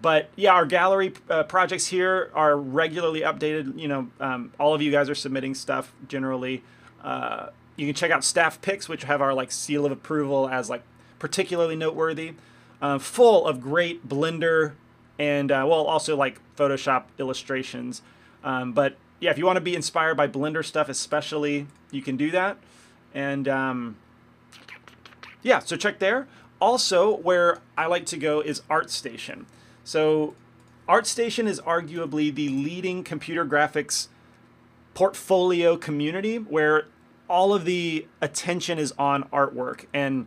but yeah, our gallery uh, projects here are regularly updated. You know, um, all of you guys are submitting stuff generally. Uh, You can check out staff picks, which have our like seal of approval as like particularly noteworthy, uh, full of great Blender and uh, well also like Photoshop illustrations. Um, but yeah, if you want to be inspired by Blender stuff, especially, you can do that. And um, yeah, so check there. Also, where I like to go is ArtStation. So ArtStation is arguably the leading computer graphics portfolio community where all of the attention is on artwork, and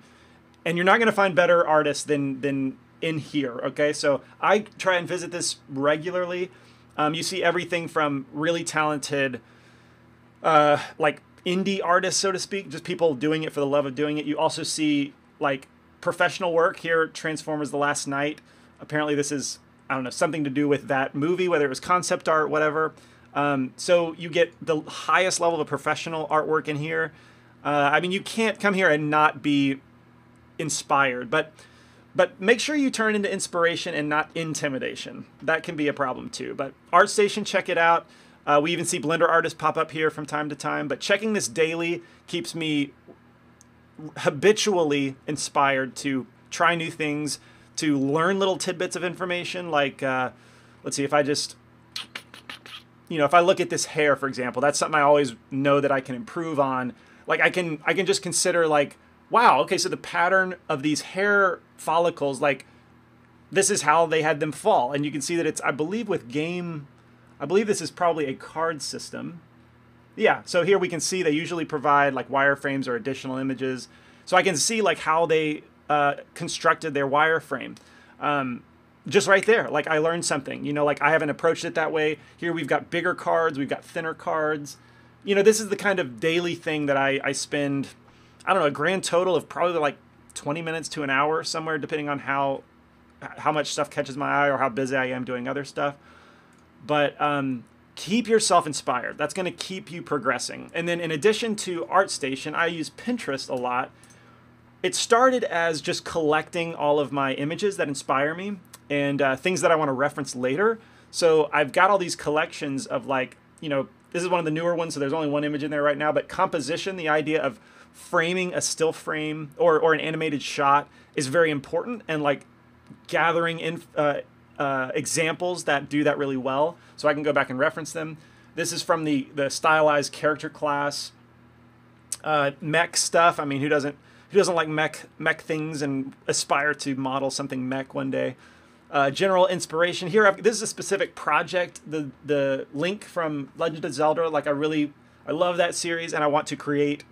and you're not going to find better artists than than in here. Okay, so I try and visit this regularly. Um, you see everything from really talented, uh, like indie artists, so to speak, just people doing it for the love of doing it. You also see like professional work here. Transformers The Last Knight. Apparently, this is I don't know something to do with that movie, whether it was concept art, whatever. Um, so you get the highest level of professional artwork in here. Uh, I mean, you can't come here and not be inspired, but but make sure you turn into inspiration and not intimidation. That can be a problem too. But ArtStation, check it out. Uh, we even see Blender artists pop up here from time to time. But checking this daily keeps me habitually inspired to try new things, to learn little tidbits of information. Like, uh, let's see if I just... You know, if I look at this hair, for example, that's something I always know that I can improve on. Like I can, I can just consider like, wow, okay, so the pattern of these hair follicles, like this is how they had them fall. And you can see that it's, I believe with game, I believe this is probably a card system. Yeah, so here we can see they usually provide like wireframes or additional images. So I can see like how they uh, constructed their wireframe. Um, Just right there, like I learned something, you know, like I haven't approached it that way. Here we've got bigger cards, we've got thinner cards. You know, this is the kind of daily thing that I, I spend, I don't know, a grand total of probably like tw twenty minutes to an hour somewhere, depending on how how much stuff catches my eye or how busy I am doing other stuff. But um, keep yourself inspired. That's going to keep you progressing. And then in addition to ArtStation, I use Pinterest a lot. It started as just collecting all of my images that inspire me and uh, things that I want to reference later. So I've got all these collections of, like, you know, this is one of the newer ones, so there's only one image in there right now, but composition, the idea of framing a still frame or, or an animated shot is very important, and like gathering in, uh, uh, examples that do that really well so I can go back and reference them. This is from the, the stylized character class. Uh, mech stuff, I mean, who doesn't, who doesn't like mech, mech things and aspire to model something mech one day? Uh, general inspiration here. I've, this is a specific project, the the Link from Legend of Zelda. Like, I really, I love that series, and I want to create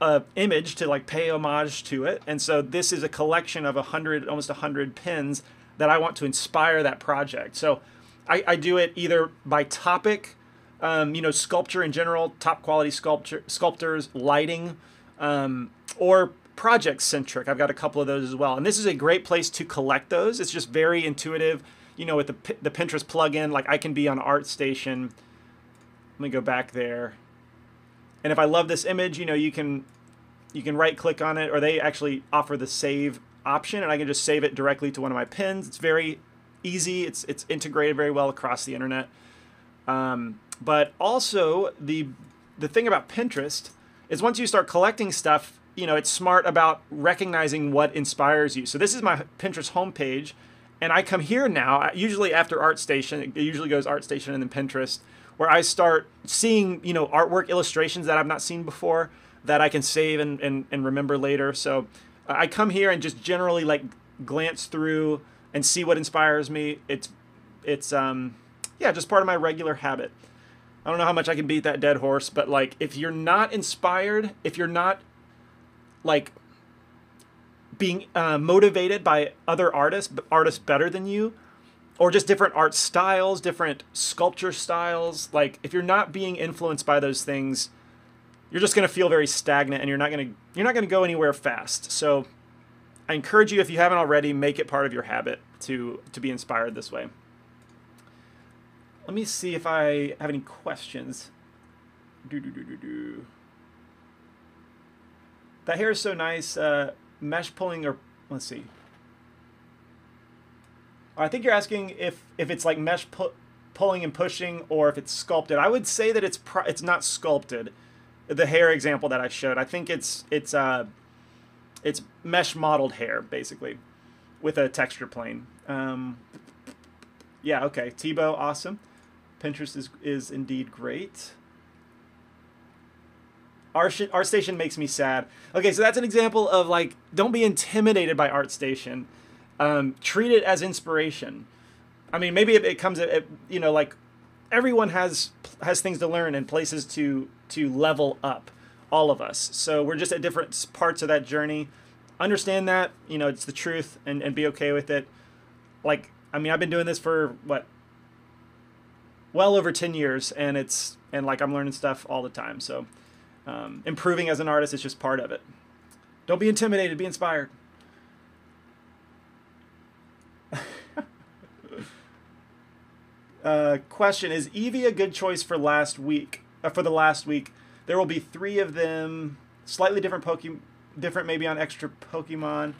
a image to like pay homage to it. And so this is a collection of a hundred, almost a hundred pins that I want to inspire that project. So I, I do it either by topic, um, you know, sculpture in general, top quality sculpture, sculptors, lighting, um, or project-centric. I've got a couple of those as well. And this is a great place to collect those. It's just very intuitive. You know, with the, the Pinterest plugin, like I can be on ArtStation. Let me go back there. And if I love this image, you know, you can, you can right-click on it, or they actually offer the save option, and I can just save it directly to one of my pins. It's very easy. It's, it's integrated very well across the internet. Um, but also, the, the thing about Pinterest is once you start collecting stuff, you know, it's smart about recognizing what inspires you. So this is my Pinterest homepage, and I come here now, usually after ArtStation. It usually goes ArtStation and then Pinterest, where I start seeing, you know, artwork illustrations that I've not seen before that I can save and, and, and remember later. So I come here and just generally like glance through and see what inspires me. It's, it's um, yeah, just part of my regular habit. I don't know how much I can beat that dead horse, but like if you're not inspired, if you're not like being uh, motivated by other artists, artists better than you, or just different art styles, different sculpture styles. Like if you're not being influenced by those things, you're just going to feel very stagnant, and you're not going to, you're not going to go anywhere fast. So I encourage you, if you haven't already, make it part of your habit to, to be inspired this way. Let me see if I have any questions. Do, do, do, do, do. That hair is so nice. Uh, mesh pulling, or let's see. I think you're asking if if it's like mesh pu pulling and pushing, or if it's sculpted. I would say that it's pro it's not sculpted. The hair example that I showed, I think it's it's uh, it's mesh modeled hair basically, with a texture plane. Um, yeah. Okay. Tebow, awesome. Pinterest is is indeed great. ArtStation makes me sad. Okay, so that's an example of like, don't be intimidated by ArtStation. Um, treat it as inspiration. I mean, maybe it, it comes, at, at, you know, like everyone has has things to learn and places to to level up. All of us. So we're just at different parts of that journey. Understand that, you know, it's the truth, and and be okay with it. Like, I mean, I've been doing this for what, well over ten years, and it's and like I'm learning stuff all the time. So. Um, improving as an artist is just part of it. Don't be intimidated, be inspired. uh, question, is Evie a good choice for last week? Uh, for the last week, there will be three of them, slightly different Pokemon, different maybe on extra Pokemon.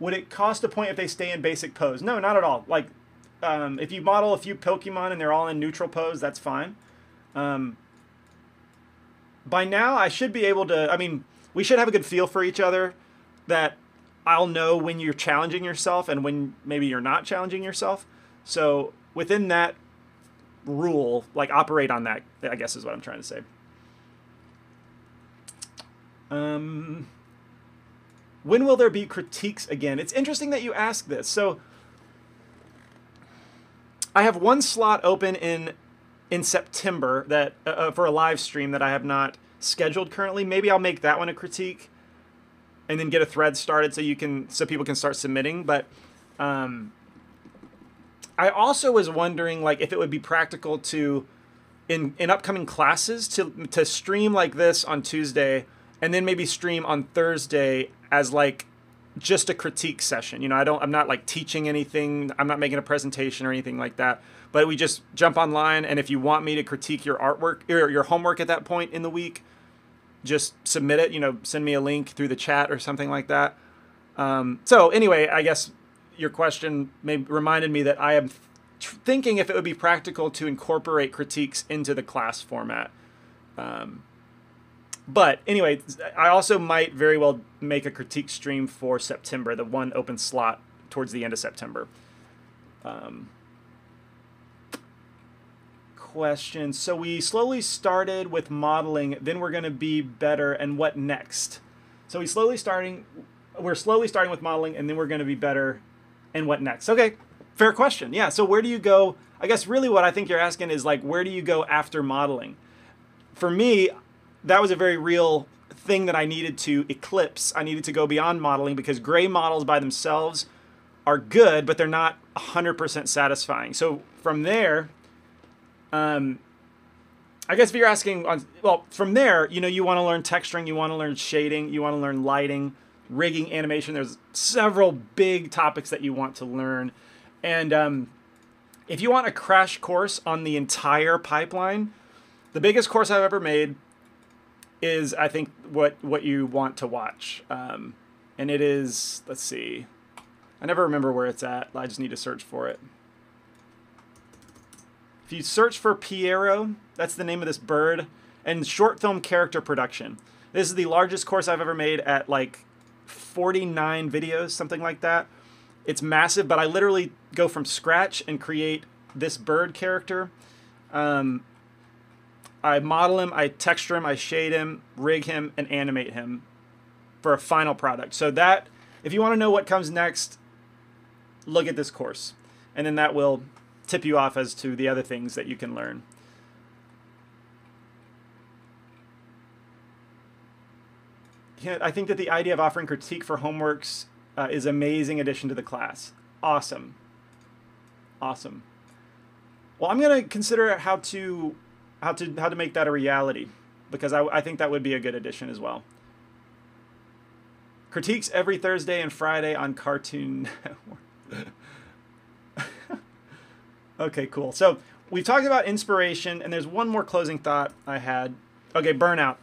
Would it cost a point if they stay in basic pose? No, not at all. Like, um, if you model a few Pokemon and they're all in neutral pose, that's fine. Um, By now, I should be able to, I mean, we should have a good feel for each other, that I'll know when you're challenging yourself and when maybe you're not challenging yourself. So within that rule, like operate on that, I guess is what I'm trying to say. Um, when will there be critiques again? It's interesting that you ask this. So I have one slot open in... in September that uh, for a live stream that I have not scheduled currently. Maybe I'll make that one a critique and then get a thread started so you can, so people can start submitting. But um, I also was wondering like if it would be practical to in, in upcoming classes to, to stream like this on Tuesday and then maybe stream on Thursday as like just a critique session. You know, I don't, I'm not like teaching anything. I'm not making a presentation or anything like that, but we just jump online. And if you want me to critique your artwork or your homework at that point in the week, just submit it, you know, send me a link through the chat or something like that. Um, so anyway, I guess your question may reminded me that I am thinking if it would be practical to incorporate critiques into the class format. Um, But anyway, I also might very well make a critique stream for September, the one open slot towards the end of September. Um, question. So we slowly started with modeling, then we're going to be better, and what next? So we slowly starting, we're slowly starting with modeling, and then we're going to be better, and what next? Okay, fair question. Yeah, so where do you go? I guess really what I think you're asking is like, where do you go after modeling? For me, that was a very real thing that I needed to eclipse. I needed to go beyond modeling because gray models by themselves are good, but they're not one hundred percent satisfying. So from there, um, I guess if you're asking, on, well, from there, you know, you want to learn texturing, you want to learn shading, you want to learn lighting, rigging, animation. There's several big topics that you want to learn. And um, if you want a crash course on the entire pipeline, the biggest course I've ever made is I think what what you want to watch, um, and it is, let's see, I never remember where it's at, I just need to search for it. If you search for Piero, that's the name of this bird, and short film character production. This is the largest course I've ever made at like forty-nine videos, something like that. It's massive, but I literally go from scratch and create this bird character. um, I model him, I texture him, I shade him, rig him, and animate him for a final product. So that, if you want to know what comes next, look at this course. And then that will tip you off as to the other things that you can learn. Yeah, I think that the idea of offering critique for homeworks uh, is an amazing addition to the class. Awesome. Awesome. Well, I'm going to consider how to... How to, how to make that a reality, because I, I think that would be a good addition as well. Critiques every Thursday and Friday on Cartoon Network. Okay, cool. So we've talked about inspiration, and there's one more closing thought I had. Okay, burnout.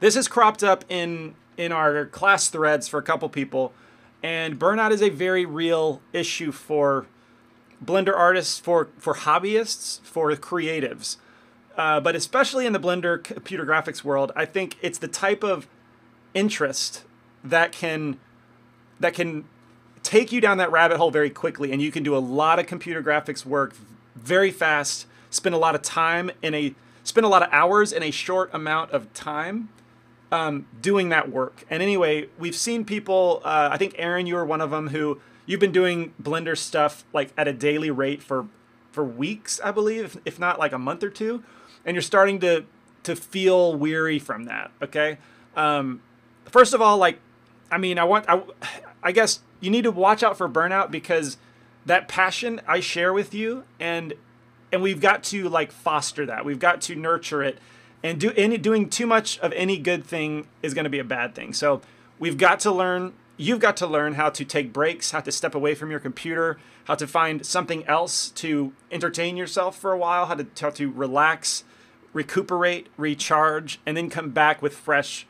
This has cropped up in, in our class threads for a couple people, and burnout is a very real issue for Blender artists, for, for hobbyists, for creatives. Uh, but especially in the Blender computer graphics world, I think it's the type of interest that can that can take you down that rabbit hole very quickly, and you can do a lot of computer graphics work very fast. Spend a lot of time in a spend a lot of hours in a short amount of time um, doing that work. And anyway, we've seen people. Uh, I think Aaron, you were one of them, who you've been doing Blender stuff like at a daily rate for for weeks, I believe, if not like a month or two. And you're starting to to feel weary from that. Okay, um, first of all, like, I mean, I want, I, I guess you need to watch out for burnout, because that passion I share with you, and and we've got to like foster that. We've got to nurture it, and do any doing too much of any good thing is going to be a bad thing. So we've got to learn. You've got to learn how to take breaks, how to step away from your computer, how to find something else to entertain yourself for a while, how to, how to relax, recuperate, recharge, and then come back with fresh,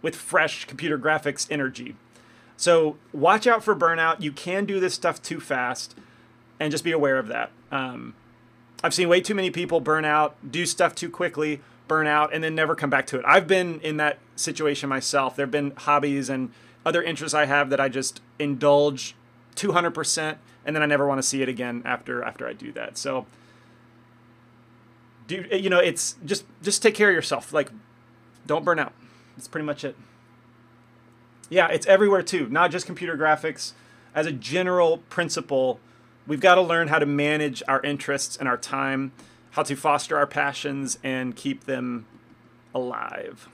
with fresh computer graphics energy. So watch out for burnout. You can do this stuff too fast, and just be aware of that. Um, I've seen way too many people burn out, do stuff too quickly, burn out, and then never come back to it. I've been in that situation myself. There have been hobbies and other interests I have that I just indulge two hundred percent, and then I never want to see it again after after I do that. So, do you know? It's just just take care of yourself. Like, don't burn out. That's pretty much it. Yeah, it's everywhere too, not just computer graphics. As a general principle, we've got to learn how to manage our interests and our time, how to foster our passions and keep them alive.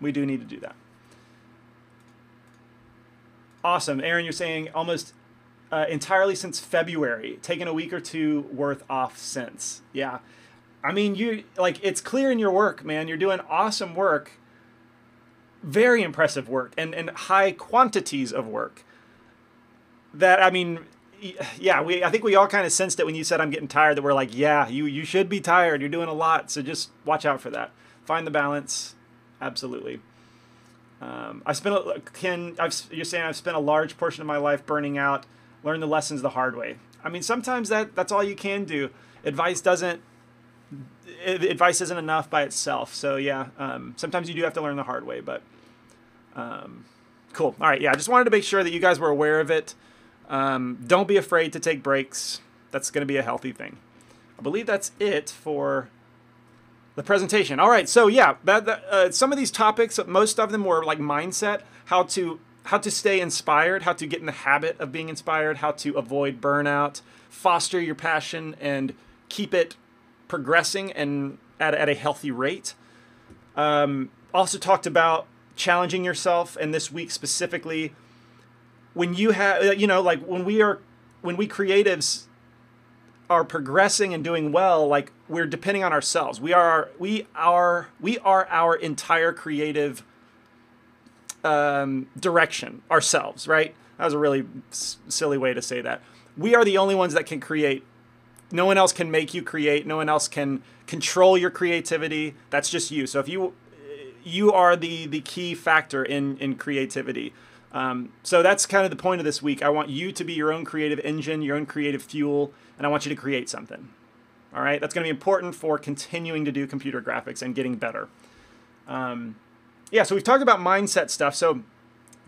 We do need to do that. Awesome. Aaron, you're saying almost uh, entirely since February, taking a week or two worth off since. Yeah. I mean, you like, it's clear in your work, man. You're doing awesome work. very impressive work and, and high quantities of work that, I mean, yeah, we I think we all kind of sensed it when you said, I'm getting tired, that we're like, yeah, you, you should be tired. You're doing a lot. So just watch out for that. Find the balance. Absolutely. Um, I've spent, a, Ken, I've, you're saying I've spent a large portion of my life burning out, learn the lessons the hard way. I mean, sometimes that that's all you can do. Advice doesn't, advice isn't enough by itself. So yeah, um, sometimes you do have to learn the hard way, but um, cool. All right. Yeah. I just wanted to make sure that you guys were aware of it. Um, don't be afraid to take breaks. That's going to be a healthy thing. I believe that's it for the presentation. All right. So yeah, that, that, uh, some of these topics, most of them were like mindset, how to, how to stay inspired, how to get in the habit of being inspired, how to avoid burnout, foster your passion and keep it progressing and at, at a healthy rate. Um, also talked about challenging yourself, and this week specifically, when you have, you know, like when we are, when we creatives are progressing and doing well, like we're depending on ourselves. We are, we are, we are our entire creative um, direction ourselves, right? That was a really s silly way to say that. We are the only ones that can create. No one else can make you create. No one else can control your creativity. That's just you. So if you, you are the, the key factor in, in creativity. Um, so that's kind of the point of this week. I want you to be your own creative engine, your own creative fuel, and I want you to create something. All right. That's going to be important for continuing to do computer graphics and getting better. Um, yeah. So we've talked about mindset stuff. So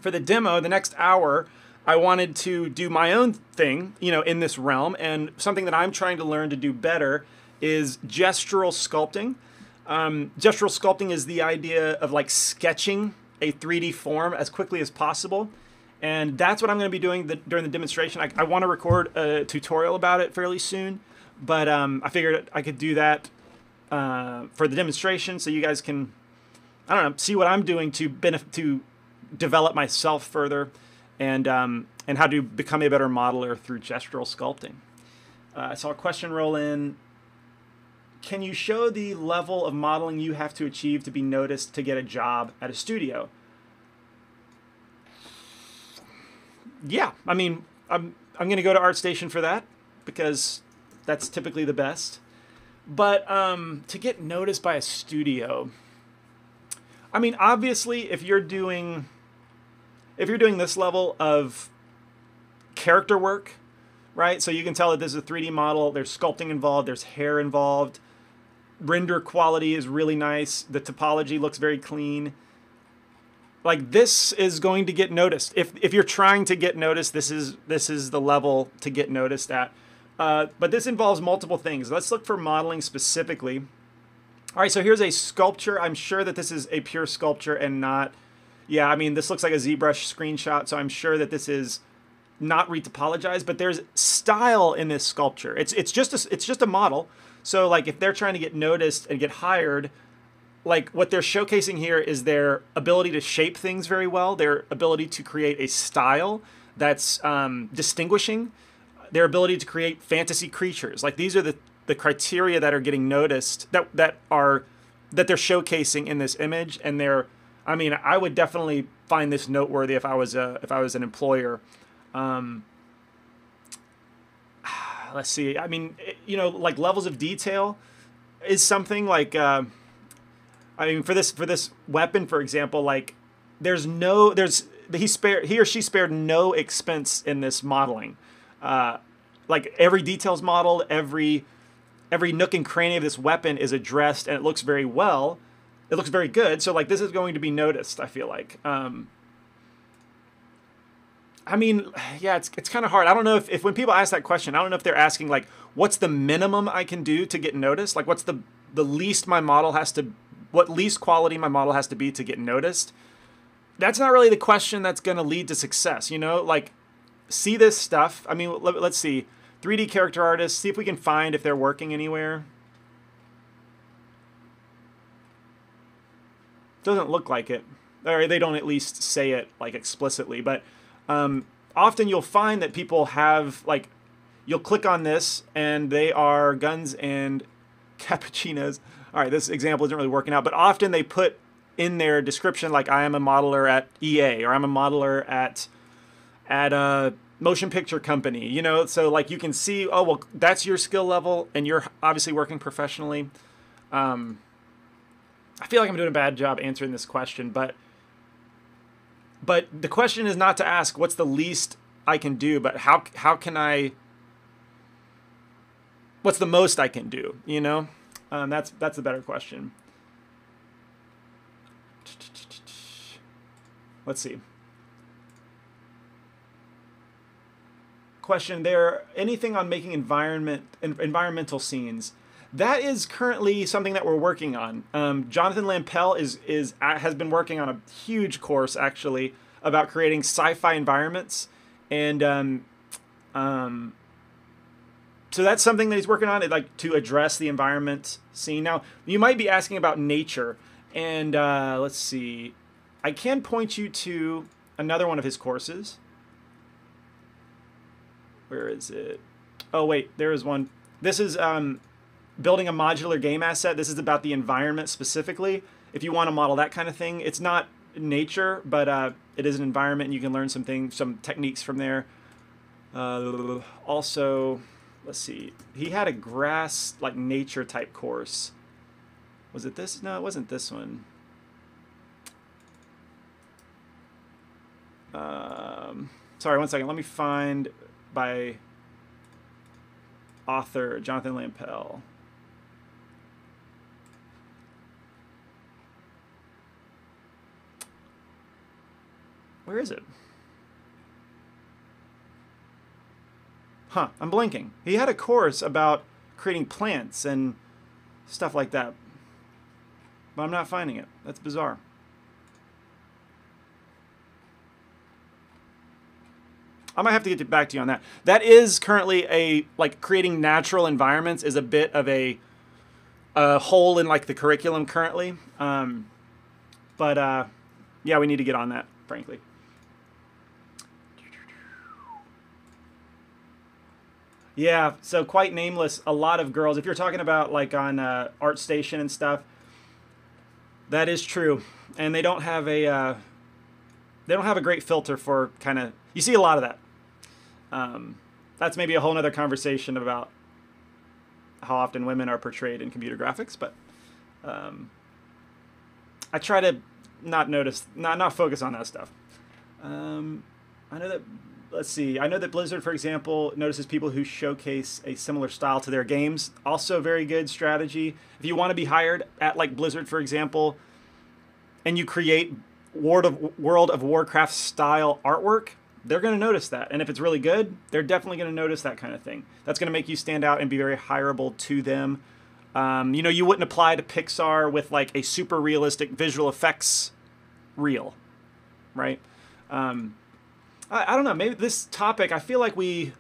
for the demo, the next hour, I wanted to do my own thing, you know, in this realm. And something that I'm trying to learn to do better is gestural sculpting. Um, gestural sculpting is the idea of like sketching a three D form as quickly as possible. And that's what I'm going to be doing the, during the demonstration. I, I want to record a tutorial about it fairly soon, but um, I figured I could do that uh, for the demonstration. So you guys can, I don't know, see what I'm doing to benefit, to develop myself further. And, um, and how to become a better modeler through gestural sculpting. Uh, I saw a question roll in. Can you show the level of modeling you have to achieve to be noticed to get a job at a studio? Yeah, I mean, I'm, I'm going to go to ArtStation for that because that's typically the best. But um, to get noticed by a studio, I mean, obviously, if you're doing... If you're doing this level of character work, right? So you can tell that this is a three D model. There's sculpting involved. There's hair involved. Render quality is really nice. The topology looks very clean. Like this is going to get noticed. If if you're trying to get noticed, this is this is the level to get noticed at. Uh, but this involves multiple things. Let's look for modeling specifically. All right. So here's a sculpture. I'm sure that this is a pure sculpture and not. Yeah, I mean, this looks like a ZBrush screenshot, so I'm sure that this is not retopologized, but there's style in this sculpture. It's it's just a, it's just a model. So like if they're trying to get noticed and get hired, like what they're showcasing here is their ability to shape things very well, their ability to create a style that's um, distinguishing, their ability to create fantasy creatures. Like these are the the criteria that are getting noticed that that are that they're showcasing in this image, and they're. I mean, I would definitely find this noteworthy if I was a if I was an employer. Um, let's see. I mean, it, you know, like levels of detail is something like. Uh, I mean, for this for this weapon, for example, like there's no there's he spared he or she spared no expense in this modeling. Uh, like every detail's modeled, every every nook and cranny of this weapon is addressed, and it looks very well. It looks very good. So like this is going to be noticed, I feel like. Um, I mean, yeah, it's, it's kind of hard. I don't know if, if when people ask that question, I don't know if they're asking like, what's the minimum I can do to get noticed? Like what's the, the least my model has to, what least quality my model has to be to get noticed? That's not really the question that's going to lead to success. You know, like see this stuff. I mean, let, let's see three D character artists, see if we can find if they're working anywhere. Doesn't look like it, or they don't at least say it like explicitly, but um, often you'll find that people have like, you'll click on this and they are guns and cappuccinos. All right, this example isn't really working out, but often they put in their description, like I am a modeler at E A, or I'm a modeler at at a motion picture company, you know? So like you can see, oh, well, that's your skill level and you're obviously working professionally. Um, I feel like I'm doing a bad job answering this question, but but the question is not to ask what's the least I can do, but how how can I, what's the most I can do, you know? Um, that's, that's a better question. Let's see. Question there, anything on making environment environmental scenes? That is currently something that we're working on. Um, Jonathan Lampel is, is, has been working on a huge course, actually, about creating sci-fi environments. And um, um, so that's something that he's working on, like to address the environment scene. Now, you might be asking about nature. And uh, let's see. I can point you to another one of his courses. Where is it? Oh, wait, there is one. This is... Um, building a modular game asset. This is about the environment specifically. If you want to model that kind of thing, it's not nature, but uh, it is an environment, and you can learn some things, some techniques from there. Uh, also, let's see. He had a grass, like nature type course. Was it this? No, it wasn't this one. Um, sorry, one second. Let me find by author Jonathan Lampel. Where is it? Huh, I'm blinking. He had a course about creating plants and stuff like that. But I'm not finding it. That's bizarre. I might have to get back to you on that. That is currently a, like, creating natural environments is a bit of a, a hole in, like, the curriculum currently. Um, but, uh, yeah, we need to get on that, frankly. Yeah, so quite nameless. A lot of girls, if you're talking about like on uh, ArtStation and stuff, that is true. And they don't have a uh, they don't have a great filter for kind of, you see a lot of that. Um, that's maybe a whole nother conversation about how often women are portrayed in computer graphics. But um, I try to not notice, not not focus on that stuff. Um, I know that. Let's see. I know that Blizzard, for example, notices people who showcase a similar style to their games. Also, very good strategy. If you want to be hired at like Blizzard, for example, and you create World of World of Warcraft style artwork, they're going to notice that. And if it's really good, they're definitely going to notice that kind of thing. That's going to make you stand out and be very hireable to them. Um, you know, you wouldn't apply to Pixar with like a super realistic visual effects reel, right? Um, I, I don't know. Maybe this topic, I feel like we,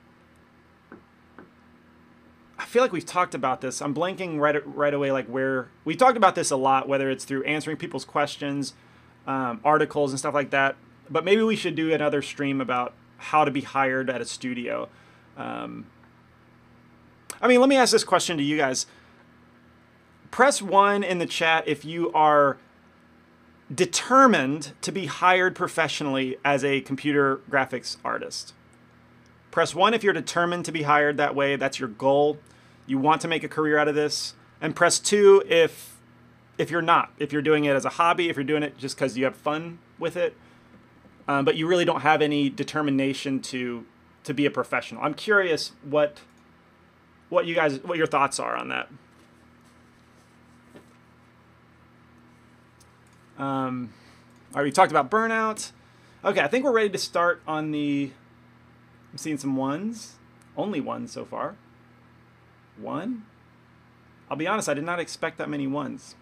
I feel like we've talked about this. I'm blanking right, right away. Like where we talked about this a lot, whether it's through answering people's questions, um, articles and stuff like that. But maybe we should do another stream about how to be hired at a studio. Um, I mean, let me ask this question to you guys. Press one in the chat if you are determined to be hired professionally as a computer graphics artist. Press one if you're determined to be hired that way. That's your goal. You want to make a career out of this. And press two if, if you're not. If you're doing it as a hobby, if you're doing it just because you have fun with it. Um, but you really don't have any determination to to be a professional. I'm curious what what you guys what your thoughts are on that. Um, all right, we talked about burnout. Okay, I think we're ready to start on the. I'm seeing some ones, only ones so far. One. I'll be honest, I did not expect that many ones.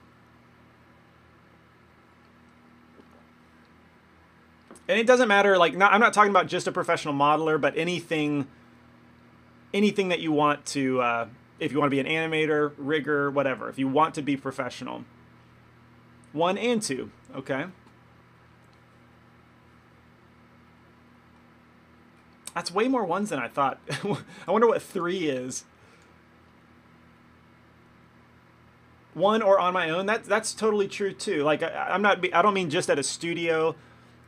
And it doesn't matter, like, not, I'm not talking about just a professional modeler, but anything, anything that you want to, uh, if you want to be an animator, rigger, whatever. If you want to be professional. One and two, okay. That's way more ones than I thought. I wonder what three is. one or on my own, that, that's totally true too. Like, I, I'm not, I don't mean just at a studio.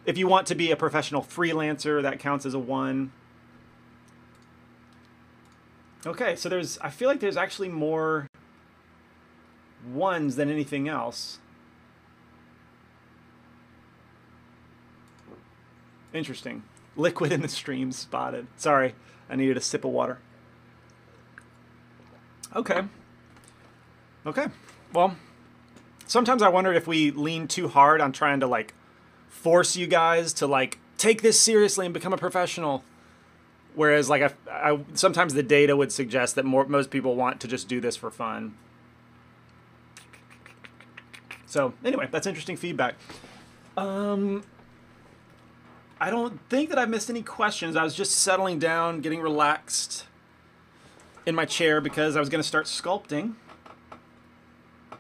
If you want to be a professional freelancer, that counts as a one. Okay, so there's, I feel like there's actually more ones than anything else. Interesting. Liquid in the stream spotted. Sorry, I needed a sip of water. Okay. Okay. Well, sometimes I wonder if we lean too hard on trying to, like, force you guys to, like, take this seriously and become a professional. Whereas, like, I, I, sometimes the data would suggest that more, most people want to just do this for fun. So, anyway, that's interesting feedback. Um... I don't think that I missed any questions. I was just settling down, getting relaxed in my chair because I was going to start sculpting.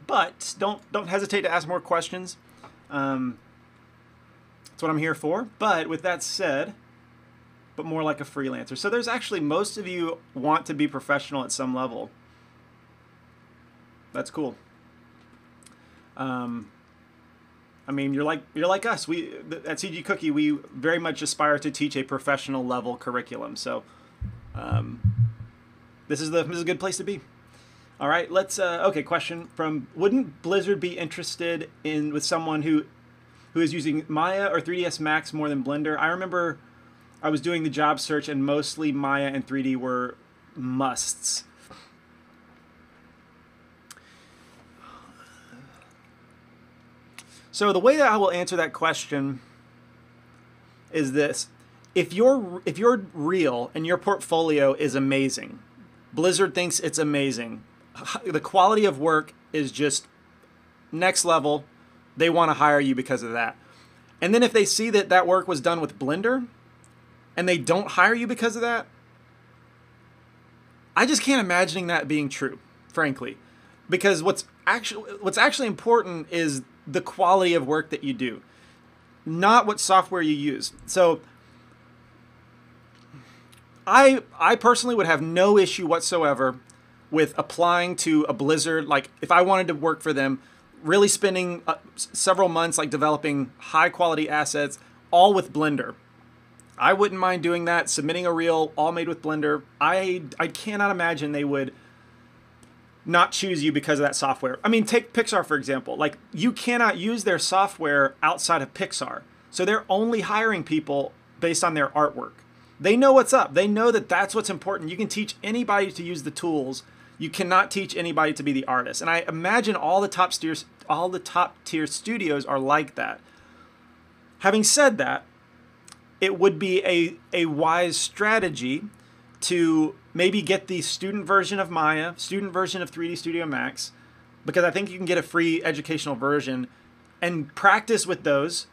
But don't don't hesitate to ask more questions. Um, that's what I'm here for. But with that said, but more like a freelancer. So there's actually, most of you want to be professional at some level. That's cool. Um... I mean, you're like you're like us. We at C G Cookie, we very much aspire to teach a professional level curriculum. So, um, this is the this is a good place to be. All right, let's. Uh, okay, question from: wouldn't Blizzard be interested in with someone who, who is using Maya or three D S Max more than Blender? I remember, I was doing the job search and mostly Maya and three D were musts. So the way that I will answer that question is this. If you're, if you're real and your portfolio is amazing, Blizzard thinks it's amazing, the quality of work is just next level, they want to hire you because of that. And then if they see that that work was done with Blender and they don't hire you because of that, I just can't imagine that being true, frankly. Because what's actually, what's actually important is the quality of work that you do, not what software you use. So I I personally would have no issue whatsoever with applying to a Blizzard, like if I wanted to work for them, really spending uh, several months like developing high quality assets, all with Blender. I wouldn't mind doing that, submitting a reel, all made with Blender. I, I cannot imagine they would not choose you because of that software. I mean, take Pixar, for example. Like, you cannot use their software outside of Pixar. So they're only hiring people based on their artwork. They know what's up. They know that that's what's important. You can teach anybody to use the tools. You cannot teach anybody to be the artist. And I imagine all the top tier, all the top tier studios are like that. Having said that, it would be a, a wise strategy to maybe get the student version of Maya, student version of three D Studio Max, because I think you can get a free educational version and practice with those.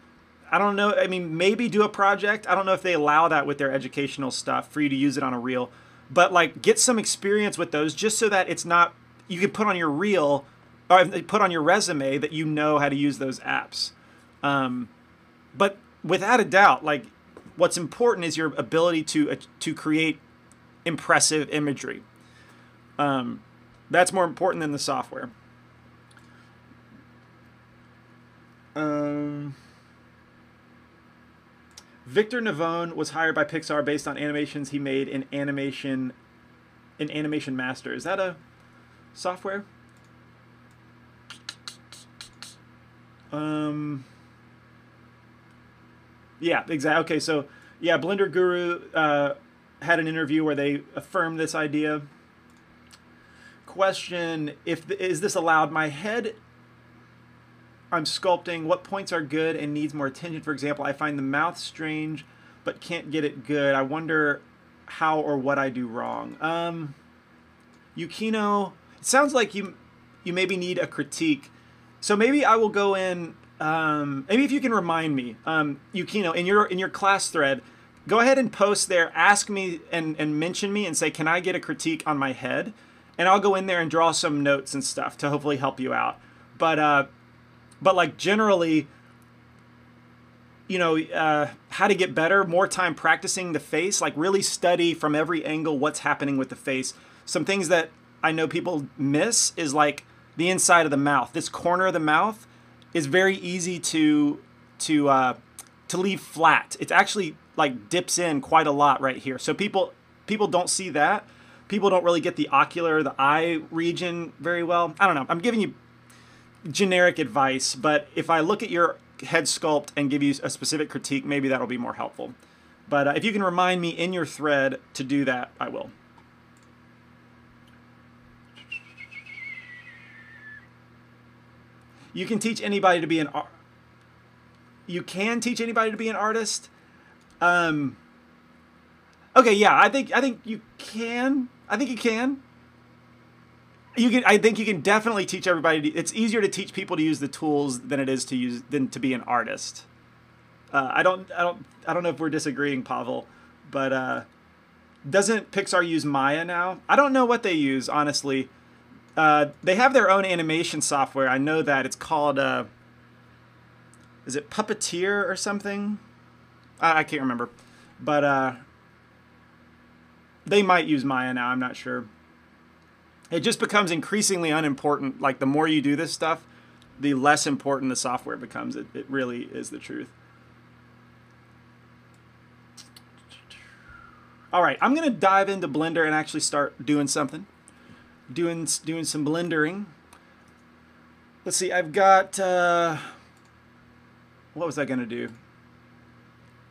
I don't know, I mean, maybe do a project. I don't know if they allow that with their educational stuff for you to use it on a reel, but like get some experience with those just so that it's not, you can put on your reel or put on your resume that you know how to use those apps. Um, but without a doubt, like what's important is your ability to, uh, to create impressive imagery. Um, that's more important than the software. Um, Victor Navone was hired by Pixar based on animations he made in animation, in Animation Master. Is that a software? Um, yeah, exactly. Okay, so yeah, Blender Guru. Uh, had an interview where they affirmed this idea. Question, if th is this allowed? My head, I'm sculpting. What points are good and needs more attention? For example, I find the mouth strange, but can't get it good. I wonder how or what I do wrong. Um, Yukino, it sounds like you, you maybe need a critique. So maybe I will go in, um, maybe if you can remind me, um, Yukino, in your, in your class thread, go ahead and post there, ask me and, and mention me and say, can I get a critique on my head? And I'll go in there and draw some notes and stuff to hopefully help you out. But, uh, but like generally, you know, uh, how to get better, more time practicing the face, like really study from every angle what's happening with the face. Some things that I know people miss is like the inside of the mouth, this corner of the mouth, is very easy to to uh, to leave flat. It actually like dips in quite a lot right here. So people people don't see that. People don't really get the ocular, the eye region very well. I don't know. I'm giving you generic advice, but if I look at your head sculpt and give you a specific critique, maybe that'll be more helpful. But uh, if you can remind me in your thread to do that, I will. You can teach anybody to be an art. You can teach anybody to be an artist. Um, okay, yeah, I think I think you can. I think you can. You can. I think you can definitely teach everybody. To, it's easier to teach people to use the tools than it is to use than to be an artist. Uh, I don't. I don't. I don't know if we're disagreeing, Pavel, but uh, doesn't Pixar use Maya now? I don't know what they use, honestly. Uh, they have their own animation software. I know that it's called, uh, is it Puppeteer or something? I, I can't remember, but, uh, they might use Maya now. I'm not sure. It just becomes increasingly unimportant. Like the more you do this stuff, the less important the software becomes. It, it really is the truth. All right. I'm going to dive into Blender and actually start doing something. Doing doing some blendering. Let's see. I've got. Uh, what was I gonna do?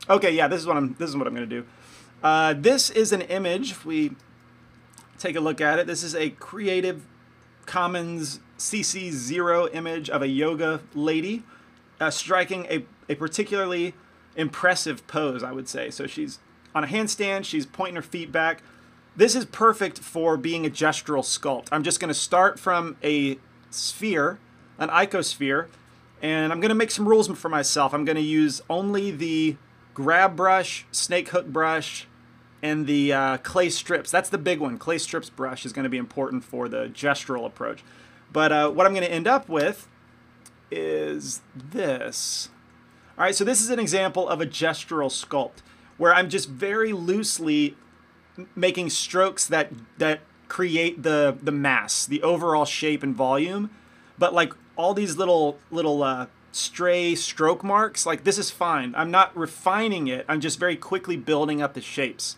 Okay, yeah. This is what I'm. This is what I'm gonna do. Uh, this is an image. If we take a look at it, this is a Creative Commons C C zero image of a yoga lady uh, striking a a particularly impressive pose, I would say. So she's on a handstand. She's pointing her feet back. This is perfect for being a gestural sculpt. I'm just going to start from a sphere, an icosphere, and I'm going to make some rules for myself. I'm going to use only the grab brush, snake hook brush, and the uh, clay strips. That's the big one. Clay strips brush is going to be important for the gestural approach. But uh, what I'm going to end up with is this. All right, so this is an example of a gestural sculpt where I'm just very loosely making strokes that that create the the mass, the overall shape and volume, but like all these little little uh, stray stroke marks, like this is fine. I'm not refining it. I'm just very quickly building up the shapes.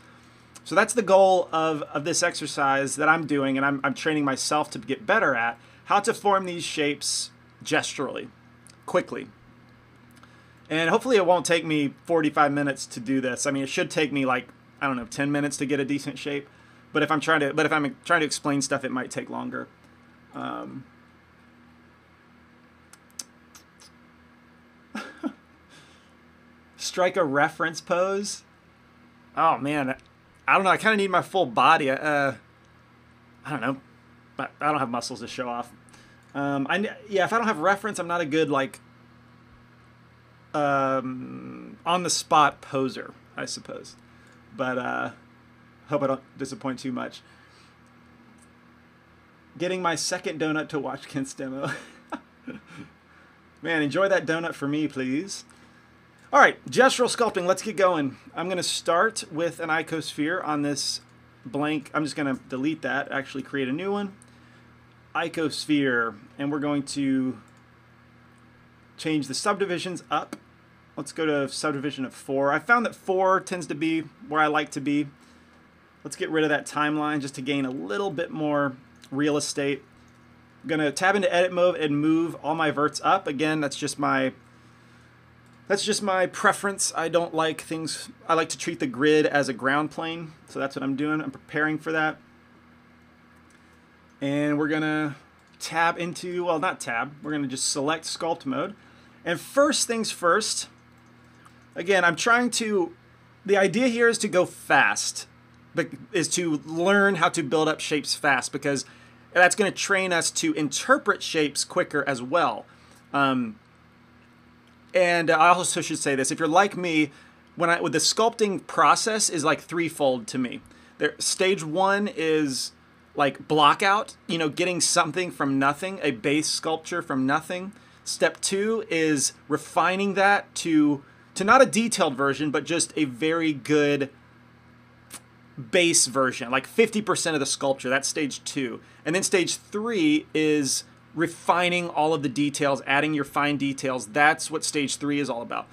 So that's the goal of of this exercise that I'm doing, and I'm I'm training myself to get better at how to form these shapes gesturally, quickly. And hopefully it won't take me forty-five minutes to do this. I mean, it should take me like, I don't know, ten minutes to get a decent shape, but if I'm trying to, but if I'm trying to explain stuff, it might take longer. Um, strike a reference pose. Oh man, I don't know. I kind of need my full body. Uh, I don't know, but I don't have muscles to show off. Um, I yeah, if I don't have reference, I'm not a good like um, on the spot poser, I suppose. But uh hope I don't disappoint too much. Getting my second donut to watch Kent's demo. Man, enjoy that donut for me, please. All right, gestural sculpting. Let's get going. I'm going to start with an icosphere on this blank. I'm just going to delete that, actually create a new one. Icosphere. And we're going to change the subdivisions up. Let's go to subdivision of four. I found that four tends to be where I like to be. Let's get rid of that timeline just to gain a little bit more real estate. I'm going to tab into edit mode and move all my verts up. Again, that's just my that's just my preference. I don't like things. I like to treat the grid as a ground plane. So that's what I'm doing. I'm preparing for that. And we're going to tab into, well, not tab. We're going to just select sculpt mode. And first things first, again, I'm trying to, the idea here is to go fast, but is to learn how to build up shapes fast, because that's going to train us to interpret shapes quicker as well. Um, and I also should say this, if you're like me, when I, with the sculpting process is like threefold to me. There, stage one is like block out, you know, getting something from nothing, a base sculpture from nothing. Step two is refining that to to not a detailed version, but just a very good base version, like fifty percent of the sculpture. That's stage two. And then stage three is refining all of the details, adding your fine details. That's what stage three is all about.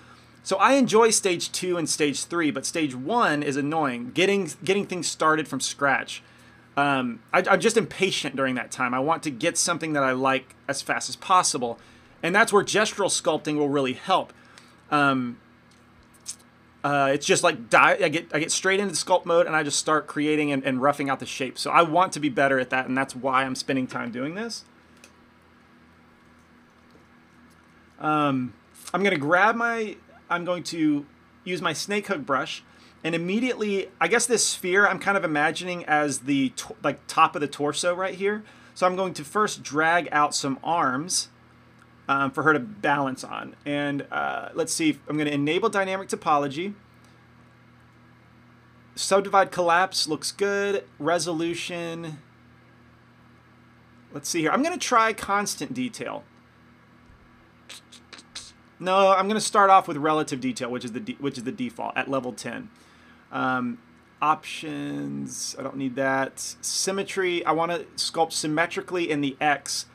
So I enjoy stage two and stage three, but stage one is annoying. Getting getting things started from scratch. Um, I, I'm just impatient during that time. I want to get something that I like as fast as possible. And that's where gestural sculpting will really help. Um, uh, it's just like dive, I get I get straight into sculpt mode and I just start creating and, and roughing out the shape. So I want to be better at that, and that's why I'm spending time doing this. Um, I'm going to grab my... I'm going to use my snake hook brush and immediately, I guess this sphere I'm kind of imagining as the like top of the torso right here. So I'm going to first drag out some arms um, for her to balance on. And uh, let's see, if I'm going to enable dynamic topology. Subdivide collapse looks good. Resolution. Let's see here. I'm going to try constant detail. No, I'm going to start off with relative detail, which is the de which is the default at level ten. Um, options, I don't need that. Symmetry, I want to sculpt symmetrically in the X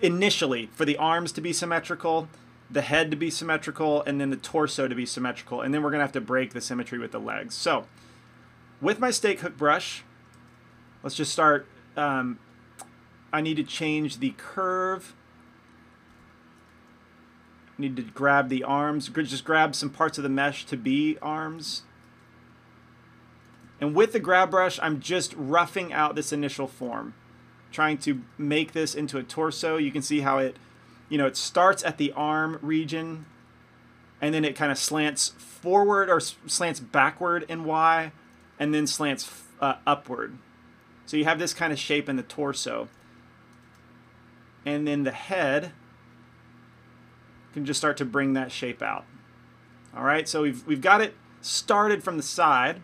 initially for the arms to be symmetrical, the head to be symmetrical, and then the torso to be symmetrical. And then we're going to have to break the symmetry with the legs. So with my snake hook brush, let's just start. Um, I need to change the curve. Need to grab the arms, just grab some parts of the mesh to be arms. And with the grab brush, I'm just roughing out this initial form, trying to make this into a torso. You can see how it, you know, it starts at the arm region, and then it kind of slants forward or slants backward in Y, and then slants uh, upward. So you have this kind of shape in the torso. And then the head... can just start to bring that shape out. All right, so we've, we've got it started from the side.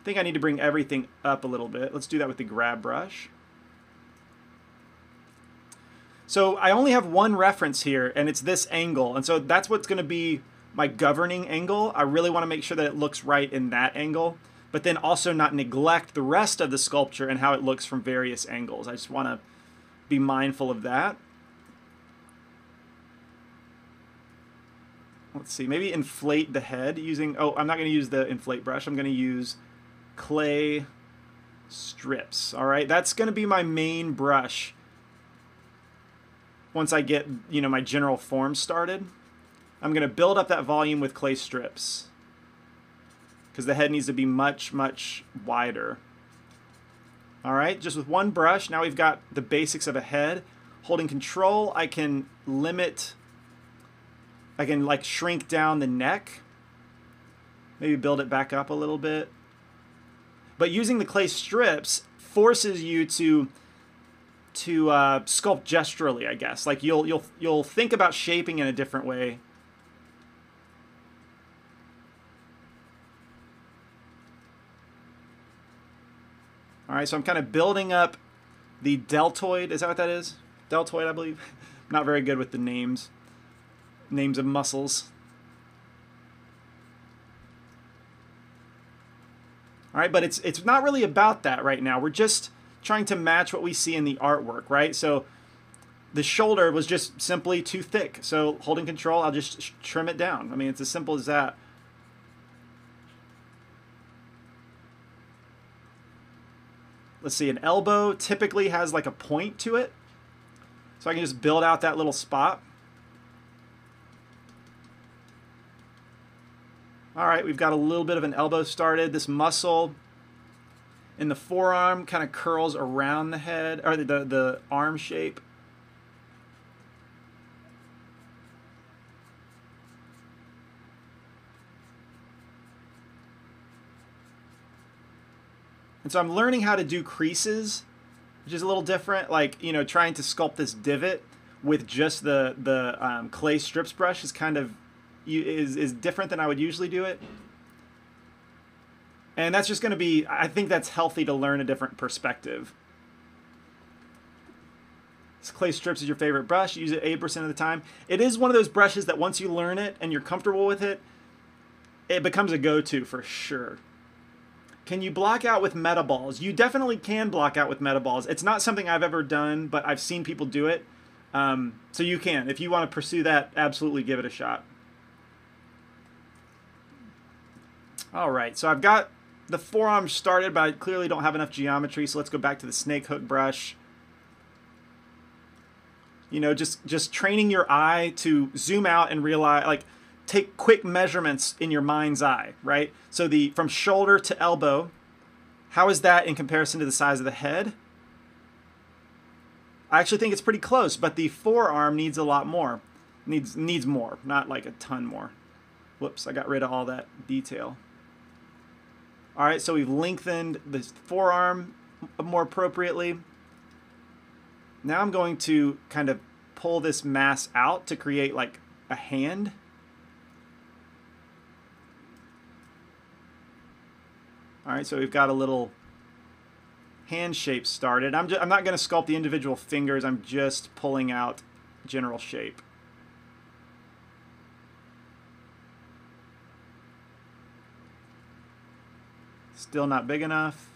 I think I need to bring everything up a little bit. Let's do that with the grab brush. So I only have one reference here, and it's this angle. And so that's what's going to be my governing angle. I really want to make sure that it looks right in that angle, but then also not neglect the rest of the sculpture and how it looks from various angles. I just want to be mindful of that. Let's see, maybe inflate the head using, oh, I'm not going to use the inflate brush. I'm going to use clay strips. All right, that's going to be my main brush once I get, you know, my general form started. I'm going to build up that volume with clay strips because the head needs to be much, much wider. All right, just with one brush, now we've got the basics of a head. Holding control, I can limit... I can like shrink down the neck, maybe build it back up a little bit. But using the clay strips forces you to to uh, sculpt gesturally, I guess. Like you'll you'll you'll think about shaping in a different way. All right, so I'm kind of building up the deltoid. Is that what that is? Deltoid, I believe. I'm not very good with the names. Names of muscles. All right, but it's it's not really about that right now. We're just trying to match what we see in the artwork, right? So the shoulder was just simply too thick. So holding control, I'll just trim it down. I mean, it's as simple as that. Let's see, an elbow typically has like a point to it. So I can just build out that little spot. All right, we've got a little bit of an elbow started. This muscle in the forearm kind of curls around the head, or the, the, the arm shape. And so I'm learning how to do creases, which is a little different. Like, you know, trying to sculpt this divot with just the, the um, clay strips brush is kind of Is, is different than I would usually do it. And that's just going to be, I think that's healthy to learn a different perspective. This clay strips is your favorite brush. You use it eighty percent of the time. It is one of those brushes that once you learn it and you're comfortable with it, it becomes a go-to for sure. Can you block out with meta balls? You definitely can block out with meta balls. It's not something I've ever done, but I've seen people do it. Um, so you can. If you want to pursue that, absolutely give it a shot. All right, so I've got the forearm started, but I clearly don't have enough geometry, so let's go back to the snake hook brush. You know, just, just training your eye to zoom out and realize, like, take quick measurements in your mind's eye, right? So the from shoulder to elbow, how is that in comparison to the size of the head? I actually think it's pretty close, but the forearm needs a lot more. Needs, needs more, not like a ton more. Whoops, I got rid of all that detail. All right, so we've lengthened the forearm more appropriately. Now I'm going to kind of pull this mass out to create like a hand. All right, so we've got a little hand shape started. I'm, just, I'm not going to sculpt the individual fingers. I'm just pulling out general shape. Still not big enough.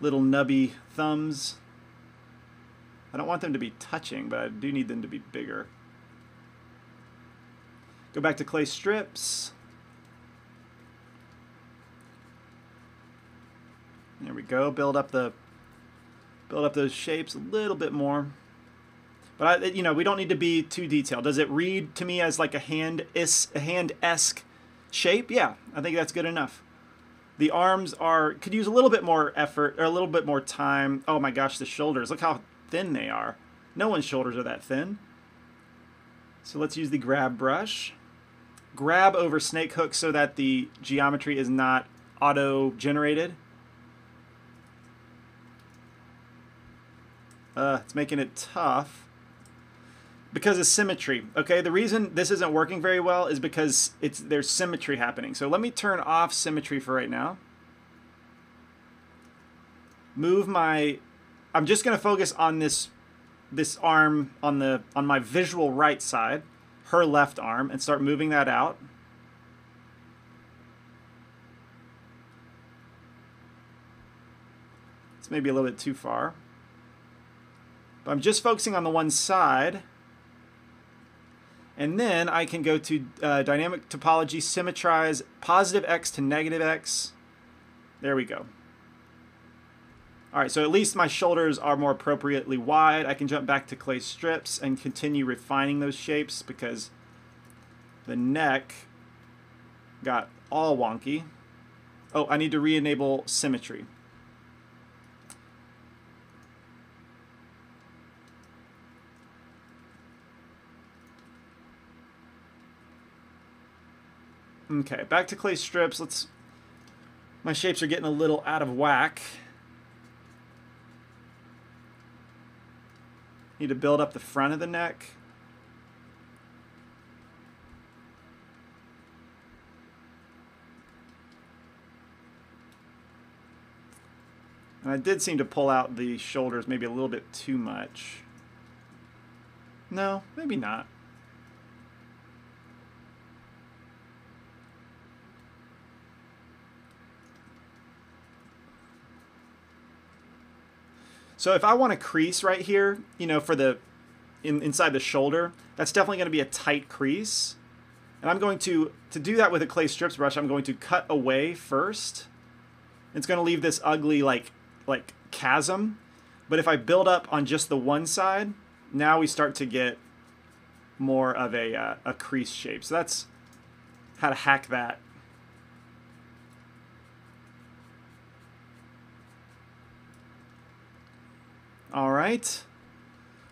Little nubby thumbs. I don't want them to be touching, but I do need them to be bigger. Go back to clay strips. There we go. Build up the build up those shapes a little bit more. But I, you know, we don't need to be too detailed. Does it read to me as like a hand is a hand-esque shape? Yeah, I think that's good enough. The arms are could use a little bit more effort or a little bit more time. Oh my gosh, the shoulders! Look how thin they are. No one's shoulders are that thin. So let's use the grab brush. Grab over snake hook so that the geometry is not auto-generated. Uh, it's making it tough. Because of symmetry, okay? The reason this isn't working very well is because it's there's symmetry happening. So let me turn off symmetry for right now. Move my, I'm just gonna focus on this this arm on the on my visual right side, her left arm, and start moving that out. It's maybe a little bit too far. But I'm just focusing on the one side. And then I can go to uh, dynamic topology, symmetrize positive X to negative X. There we go. All right, so at least my shoulders are more appropriately wide. I can jump back to clay strips and continue refining those shapes because the neck got all wonky. Oh, I need to re-enable symmetry. Okay, back to clay strips. Let's. My shapes are getting a little out of whack. Need to build up the front of the neck. And I did seem to pull out the shoulders maybe a little bit too much. No, maybe not. So if I want a crease right here, you know, for the in, inside the shoulder, that's definitely going to be a tight crease. And I'm going to, to do that with a clay strips brush, I'm going to cut away first. It's going to leave this ugly, like, like chasm. But if I build up on just the one side, now we start to get more of a, uh, a crease shape. So that's how to hack that. All right,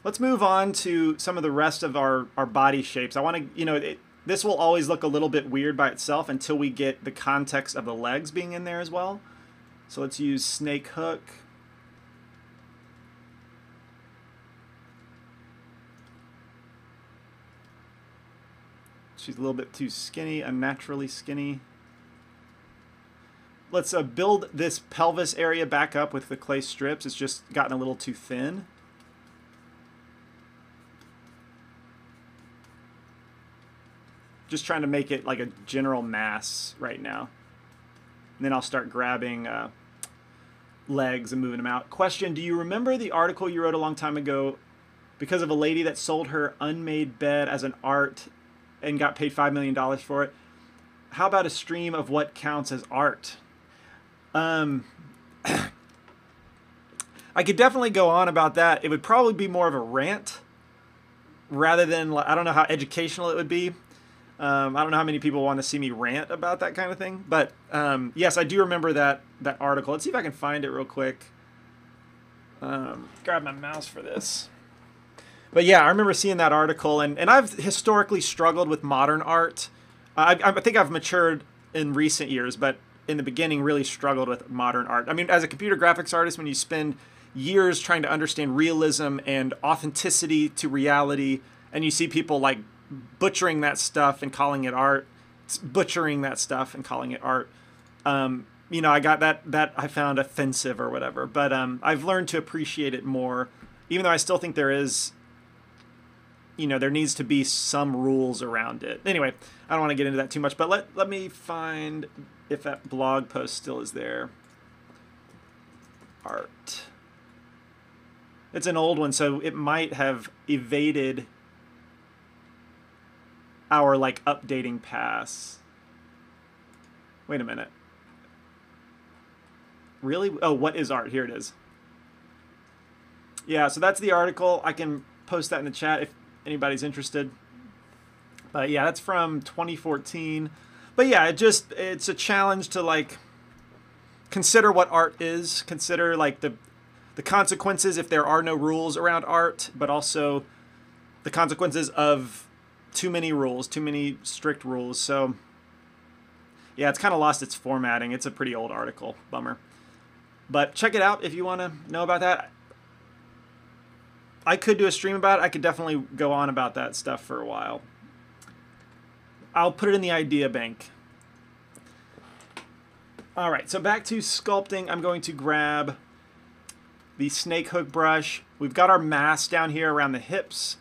let's move on to some of the rest of our, our body shapes. I want to, you know, it, this will always look a little bit weird by itself until we get the context of the legs being in there as well. So let's use snake hook. She's a little bit too skinny, unnaturally skinny. Let's uh, build this pelvis area back up with the clay strips. It's just gotten a little too thin. just trying to make it like a general mass right now. And then I'll start grabbing uh, legs and moving them out. Question, do you remember the article you wrote a long time ago because of a lady that sold her unmade bed as an art and got paid five million dollars for it? How about a stream of what counts as art? Um, I could definitely go on about that. It would probably be more of a rant rather than, I don't know how educational it would be. Um, I don't know how many people want to see me rant about that kind of thing, but um, yes, I do remember that that article. Let's see if I can find it real quick. Um, grab my mouse for this. But yeah, I remember seeing that article, and, and I've historically struggled with modern art. I, I think I've matured in recent years, but in the beginning really struggled with modern art. I mean, as a computer graphics artist, when you spend years trying to understand realism and authenticity to reality, and you see people like butchering that stuff and calling it art, butchering that stuff and calling it art. Um, you know, I got that, that I found offensive or whatever, but um, I've learned to appreciate it more, even though I still think there is, you know, there needs to be some rules around it. Anyway, I don't want to get into that too much, but let, let me find if that blog post still is there. Art. It's an old one, so it might have evaded our, like, updating pass. Wait a minute. Really? Oh, what is art? Here it is. Yeah, so that's the article. I can post that in the chat if anybody's interested. But yeah, that's from twenty fourteen. But yeah, it just, it's a challenge to, like, consider what art is. Consider, like, the, the consequences if there are no rules around art, but also the consequences of too many rules, too many strict rules. So yeah, it's kind of lost its formatting. It's a pretty old article, bummer. But check it out if you want to know about that. I could do a stream about it. I could definitely go on about that stuff for a while. I'll put it in the idea bank. All right, so back to sculpting. I'm going to grab the snake hook brush. We've got our mass down here around the hips.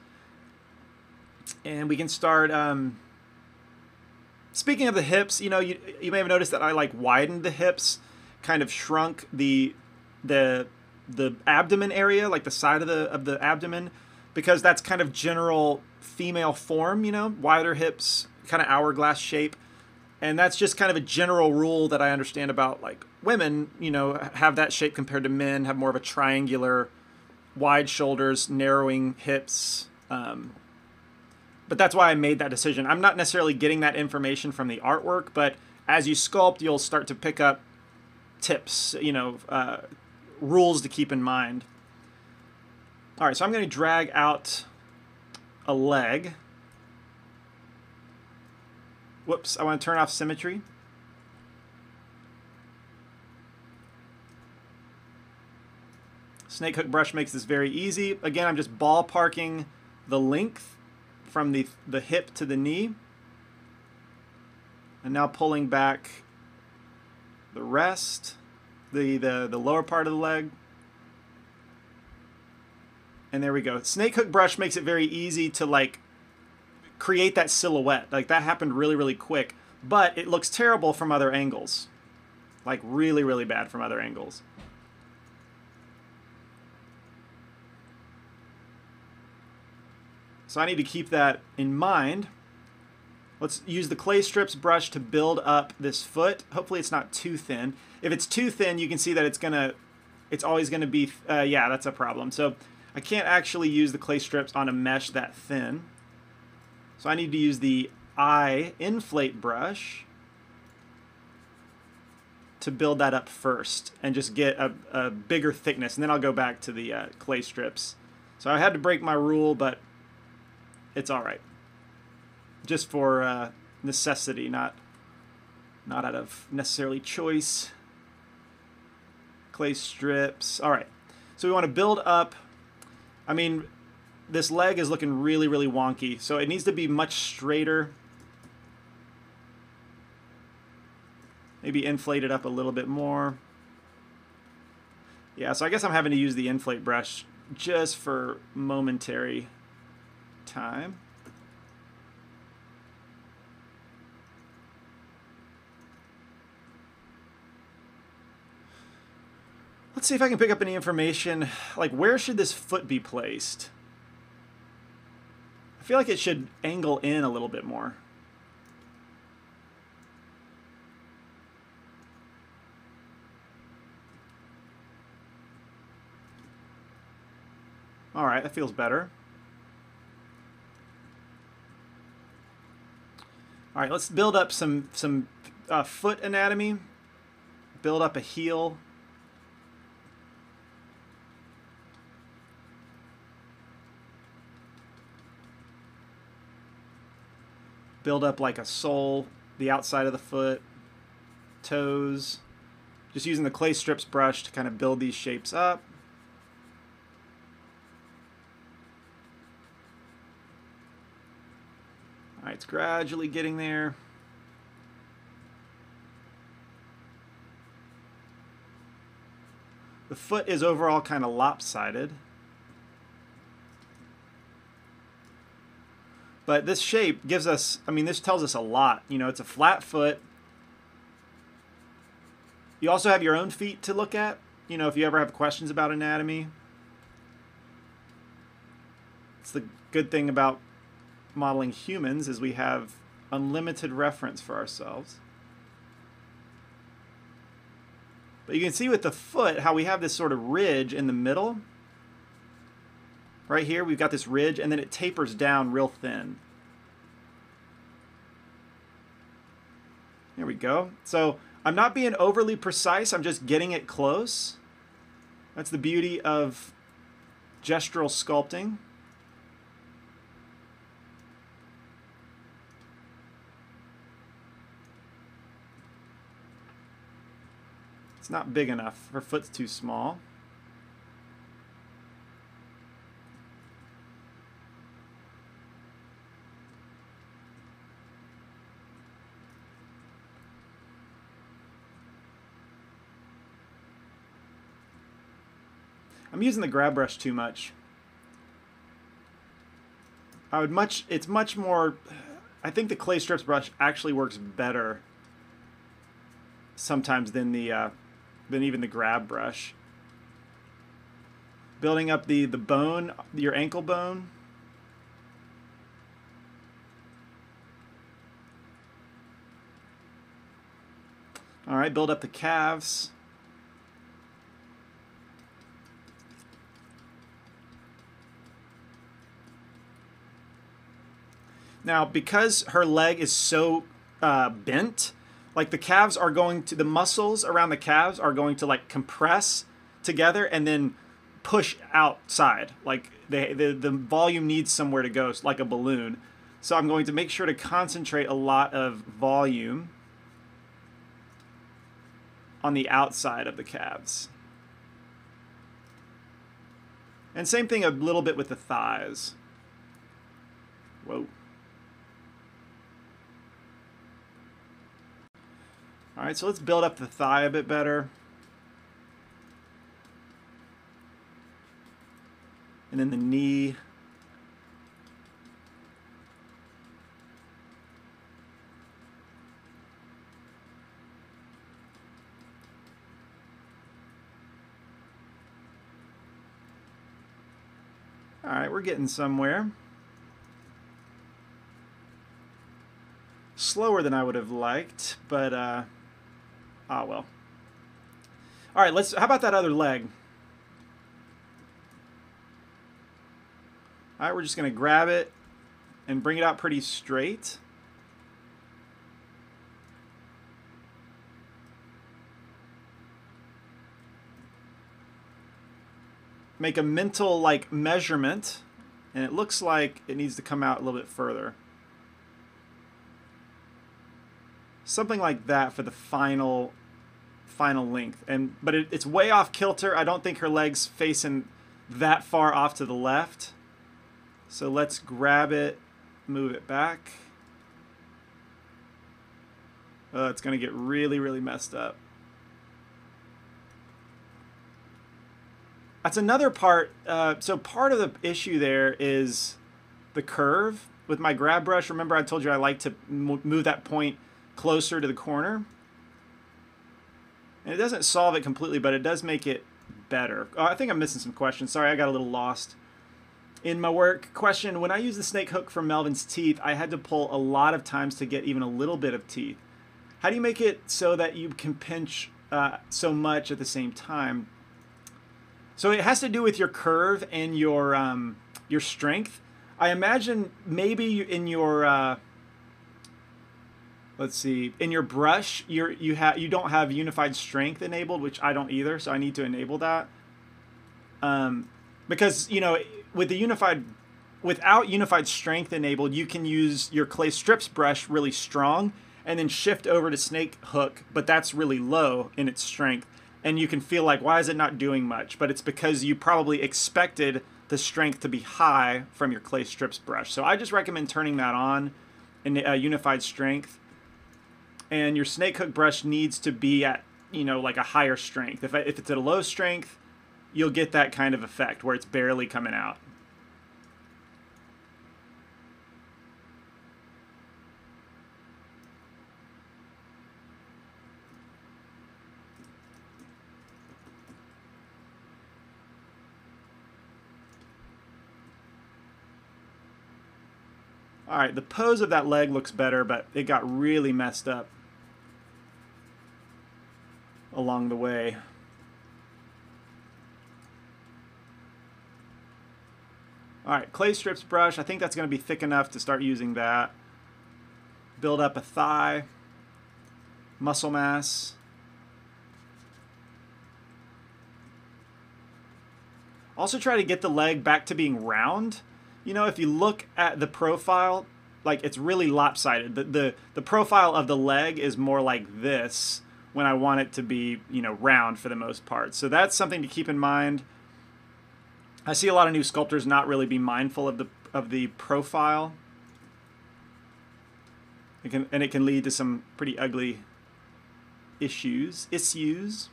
And we can start, um, speaking of the hips, you know, you, you may have noticed that I like widened the hips, kind of shrunk the, the, the abdomen area, like the side of the, of the abdomen, because that's kind of general female form, you know, wider hips, kind of hourglass shape. And that's just kind of a general rule that I understand about like women, you know, have that shape compared to men, have more of a triangular, wide shoulders, narrowing hips, um, but that's why I made that decision. I'm not necessarily getting that information from the artwork, but as you sculpt, you'll start to pick up tips, you know, uh, rules to keep in mind. All right, so I'm going to drag out a leg. Whoops, I want to turn off symmetry. Snake hook brush makes this very easy. Again, I'm just ballparking the length from the, the hip to the knee, and now pulling back the rest, the, the, the lower part of the leg. And there we go. Snake hook brush makes it very easy to like create that silhouette. Like that happened really, really quick, but it looks terrible from other angles. Like really, really bad from other angles. So I need to keep that in mind. Let's use the clay strips brush to build up this foot. Hopefully it's not too thin. If it's too thin, you can see that it's gonna, it's always gonna be, uh, yeah, that's a problem. So I can't actually use the clay strips on a mesh that thin. So I need to use the eye inflate brush to build that up first and just get a, a bigger thickness. And then I'll go back to the uh, clay strips. So I had to break my rule, but it's all right, just for uh, necessity, not not out of necessarily choice. Clay strips. All right, so we want to build up. I mean, this leg is looking really, really wonky, so it needs to be much straighter. Maybe inflate it up a little bit more. Yeah, so I guess I'm having to use the inflate brush just for momentary time. Let's see if I can pick up any information. Like, where should this foot be placed? I feel like it should angle in a little bit more. All right, that feels better. All right, let's build up some some uh, foot anatomy. Build up a heel. Build up like a sole, the outside of the foot, toes. Just using the clay strips brush to kind of build these shapes up. All right, it's gradually getting there. The foot is overall kind of lopsided. But this shape gives us, I mean, this tells us a lot. You know, it's a flat foot. You also have your own feet to look at, you know, if you ever have questions about anatomy. It's the good thing about modeling humans is we have unlimited reference for ourselves. But you can see with the foot how we have this sort of ridge in the middle. Right here, we've got this ridge, and then it tapers down real thin. There we go. So I'm not being overly precise. I'm just getting it close. That's the beauty of gestural sculpting. It's not big enough. Her foot's too small. I'm using the grab brush too much. I would much, it's much more, I think the clay strips brush actually works better sometimes than the, uh, than even the grab brush. Building up the, the bone, your ankle bone. All right, build up the calves. Now, because her leg is so uh, bent, like the calves are going to, the muscles around the calves are going to like compress together and then push outside. Like they, the, the volume needs somewhere to go, like a balloon. So I'm going to make sure to concentrate a lot of volume on the outside of the calves. And same thing a little bit with the thighs. Whoa. All right, so let's build up the thigh a bit better. And then the knee. All right, we're getting somewhere. Slower than I would have liked, but uh, ah, well. All right, let's, how about that other leg? All right, we're just going to grab it and bring it out pretty straight. Make a mental, like, measurement, and it looks like it needs to come out a little bit further. Something like that for the final final length. And but it, it's way off kilter. I don't think her leg's facing that far off to the left. So let's grab it, move it back. Uh, it's going to get really, really messed up. That's another part. Uh, so part of the issue there is the curve. With my grab brush, remember I told you I like to move that point closer to the corner, and it doesn't solve it completely, but it does make it better. Uh, I think I'm missing some questions. Sorry, I got a little lost in my work. Question, when I used the snake hook from Melvin's teeth, I had to pull a lot of times to get even a little bit of teeth. How do you make it so that you can pinch uh, so much at the same time? So it has to do with your curve and your um, your strength. I imagine maybe in your uh, let's see, in your brush, you're, you have you don't have unified strength enabled, which I don't either. So I need to enable that um, because you know with the unified without unified strength enabled, you can use your clay strips brush really strong and then shift over to snake hook, but that's really low in its strength. And you can feel like, why is it not doing much? But it's because you probably expected the strength to be high from your clay strips brush. So I just recommend turning that on in uh, unified strength. And your snake hook brush needs to be at, you know, like a higher strength. If, if it's at a low strength, you'll get that kind of effect where it's barely coming out. All right, the pose of that leg looks better, but it got really messed up along the way. All right, clay strips brush. I think that's going to be thick enough to start using that. Build up a thigh, muscle mass. Also try to get the leg back to being round. You know, if you look at the profile, like it's really lopsided. The, the the profile of the leg is more like this when I want it to be, you know, round for the most part. So that's something to keep in mind. I see a lot of new sculptors not really be mindful of the of the profile. It can and it can lead to some pretty ugly issues. Issues.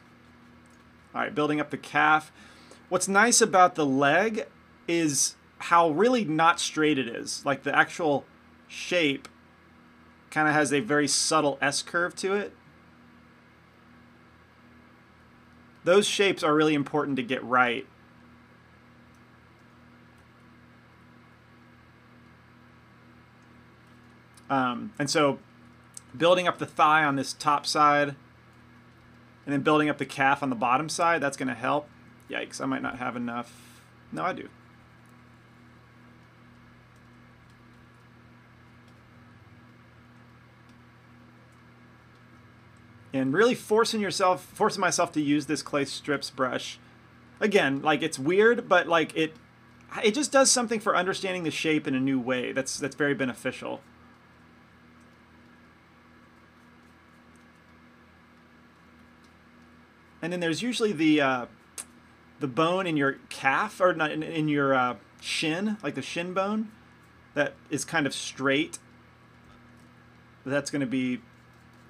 All right, building up the calf. What's nice about the leg is how really not straight it is. Like the actual shape kind of has a very subtle S-curve to it. Those shapes are really important to get right. Um, and so building up the thigh on this top side and then building up the calf on the bottom side, that's going to help. Yikes, I might not have enough. No, I do. And really forcing yourself, forcing myself to use this clay strips brush. Again, like it's weird, but like it, it just does something for understanding the shape in a new way. That's that's very beneficial. And then there's usually the, uh, the bone in your calf or not in, in your uh, shin, like the shin bone, that is kind of straight. That's going to be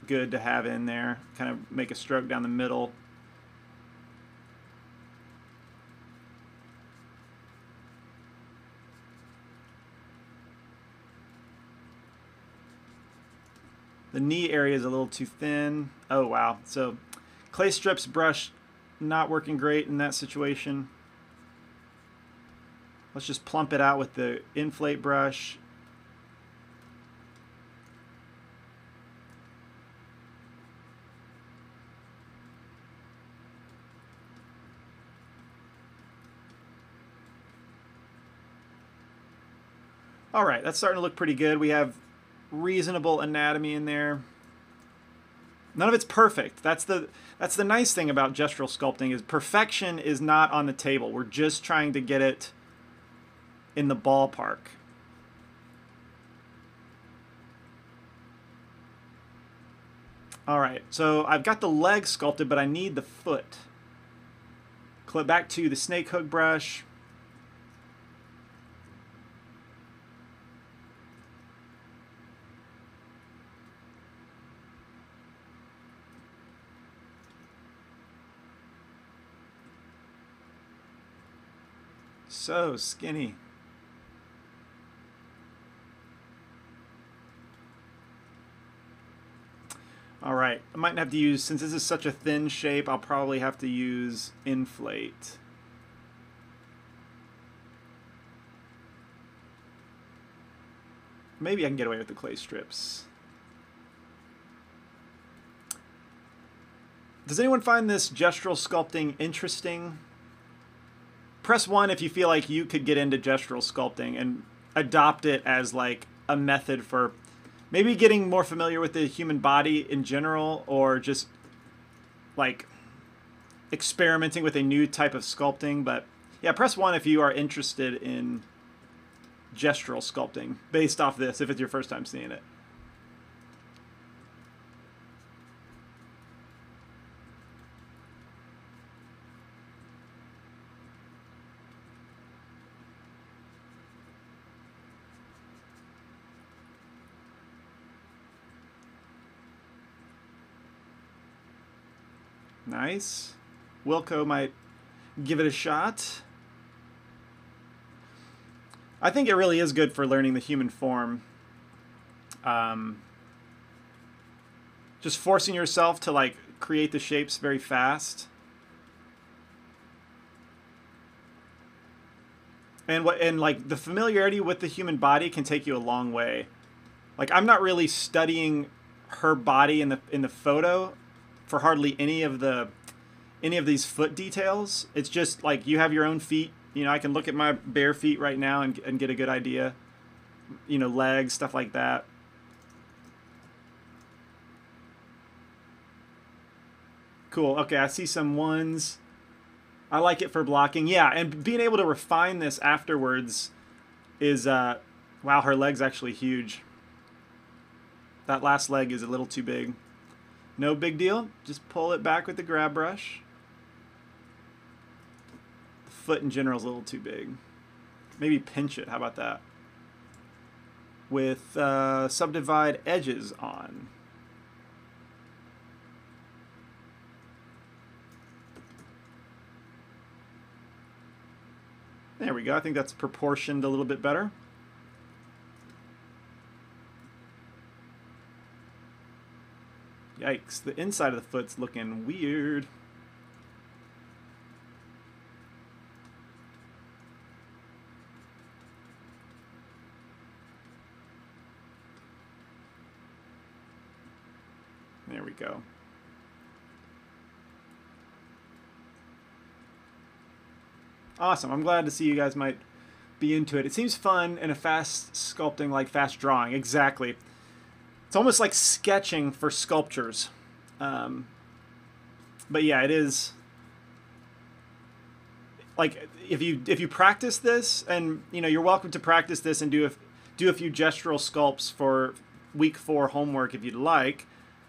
good to have in there, kind of make a stroke down the middle. The knee area is a little too thin. Oh wow, so clay strips brush not working great in that situation. Let's just plump it out with the inflate brush. All right, that's starting to look pretty good. We have reasonable anatomy in there. None of it's perfect. That's the that's the nice thing about gestural sculpting is perfection is not on the table. We're just trying to get it in the ballpark. All right, so I've got the leg sculpted, but I need the foot. Clip back to the snake hook brush. So skinny. All right, I might have to use, since this is such a thin shape, I'll probably have to use inflate. Maybe I can get away with the clay strips. Does anyone find this gestural sculpting interesting? Press one if you feel like you could get into gestural sculpting and adopt it as like a method for maybe getting more familiar with the human body in general, or just like experimenting with a new type of sculpting. But yeah, press one if you are interested in gestural sculpting based off this, if it's your first time seeing it. Nice. Wilco might give it a shot. I think it really is good for learning the human form. Um, just forcing yourself to like create the shapes very fast. And what and like the familiarity with the human body can take you a long way. Like I'm not really studying her body in the in the photo for hardly any of the any of these foot details. It's just like you have your own feet. You know, I can look at my bare feet right now and, and get a good idea. You know, legs, stuff like that. Cool. Okay, I see some ones. I like it for blocking. Yeah, and being able to refine this afterwards is... Uh, wow, her leg's actually huge. That last leg is a little too big. No big deal. Just pull it back with the grab brush. Foot in general is a little too big. Maybe pinch it. How about that? With uh, subdivide edges on. There we go. I think that's proportioned a little bit better. Yikes. The inside of the foot's looking weird. There we go. Awesome. I'm glad to see you guys might be into it. It seems fun and a fast sculpting, like fast drawing. Exactly. It's almost like sketching for sculptures. Um, but yeah, it is. Like if you if you practice this, and you know, you're welcome to practice this and do a, do a few gestural sculpts for week four homework if you'd like.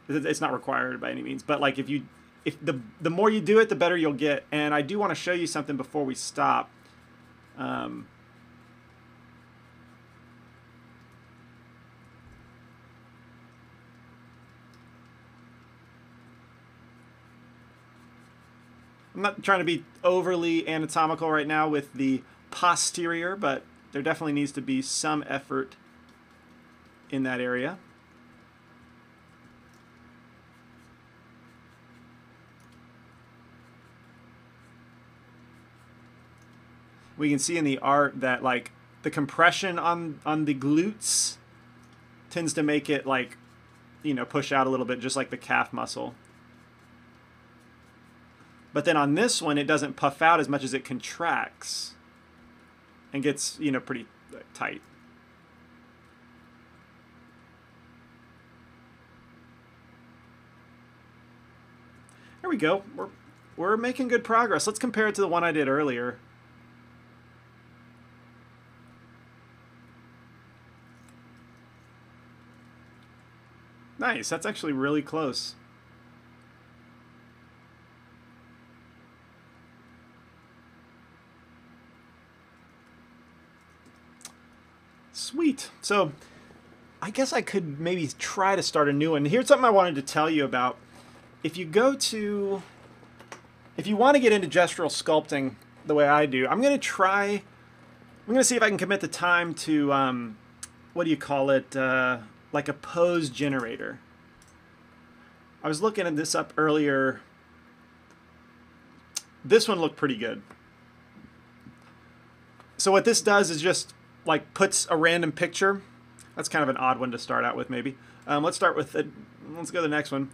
It's not required by any means, but like if you if the the more you do it, the better you'll get. And I do want to show you something before we stop. Um, I'm not trying to be overly anatomical right now with the posterior, but there definitely needs to be some effort in that area. We can see in the art that like the compression on on the glutes tends to make it like, you know, push out a little bit, just like the calf muscle. But then on this one, it doesn't puff out as much as it contracts and gets, you know, pretty tight. There we go. We're we're making good progress. Let's compare it to the one I did earlier. Nice, that's actually really close. Sweet. So I guess I could maybe try to start a new one. Here's something I wanted to tell you about. If you go to, if you want to get into gestural sculpting the way I do, I'm going to try, I'm going to see if I can commit the time to, um, what do you call it? Uh, like a pose generator. I was looking at this up earlier. This one looked pretty good. So what this does is just like puts a random picture. That's kind of an odd one to start out with, maybe. Um, let's start with, the, let's go to the next one.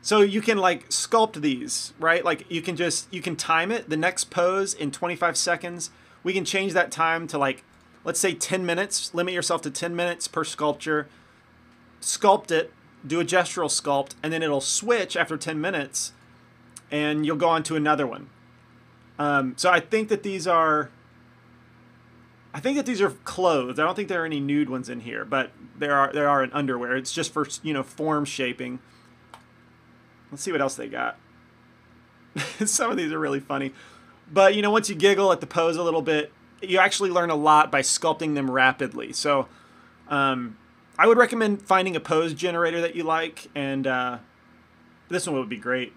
So you can like sculpt these, right? Like you can just, you can time it, the next pose in twenty-five seconds. We can change that time to like, let's say ten minutes, limit yourself to ten minutes per sculpture, sculpt it, do a gestural sculpt, and then it'll switch after ten minutes and you'll go on to another one. Um, so I think that these are, I think that these are clothes. I don't think there are any nude ones in here, but there are, there are in underwear. It's just for, you know, form shaping. Let's see what else they got. Some of these are really funny. But, you know, once you giggle at the pose a little bit, you actually learn a lot by sculpting them rapidly. So um, I would recommend finding a pose generator that you like. And uh, this one would be great.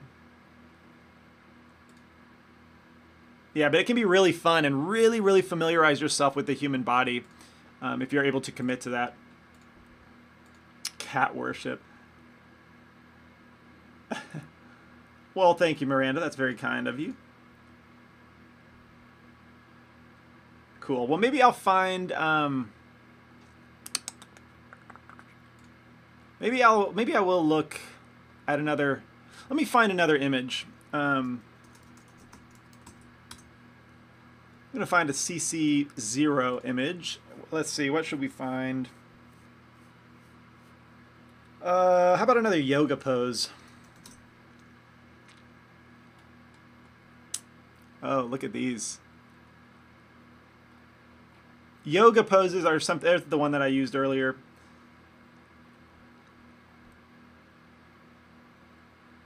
Yeah, but it can be really fun and really, really familiarize yourself with the human body um, if you're able to commit to that. Cat worship. Well, thank you, Miranda. That's very kind of you. Cool. Well, maybe I'll find um, maybe I'll maybe I will look at another. Let me find another image. Um, I'm gonna find a C C zero image. Let's see. What should we find? Uh, how about another yoga pose? Oh, look at these. Yoga poses are something, there's the one that I used earlier.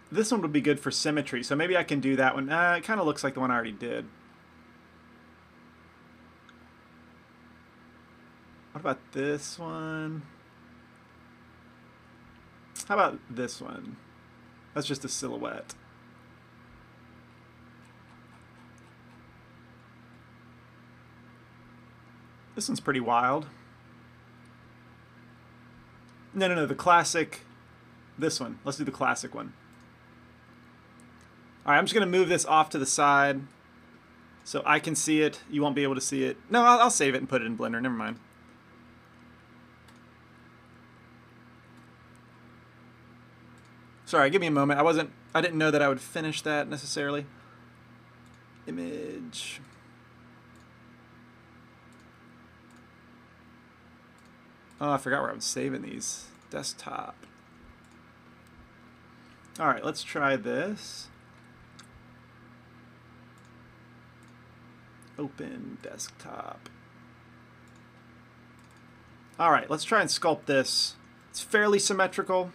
This one would be good for symmetry, so maybe I can do that one. Uh, it kind of looks like the one I already did. What about this one? How about this one? That's just a silhouette. This one's pretty wild. No, no, no, the classic, this one. Let's do the classic one. All right, I'm just going to move this off to the side so I can see it. You won't be able to see it. No, I'll, I'll save it and put it in Blender. Never mind. Sorry, give me a moment. I wasn't, I didn't know that I would finish that necessarily. Image. Oh, I forgot where I was saving these. Desktop. All right, let's try this. Open desktop. All right, let's try and sculpt this. It's fairly symmetrical.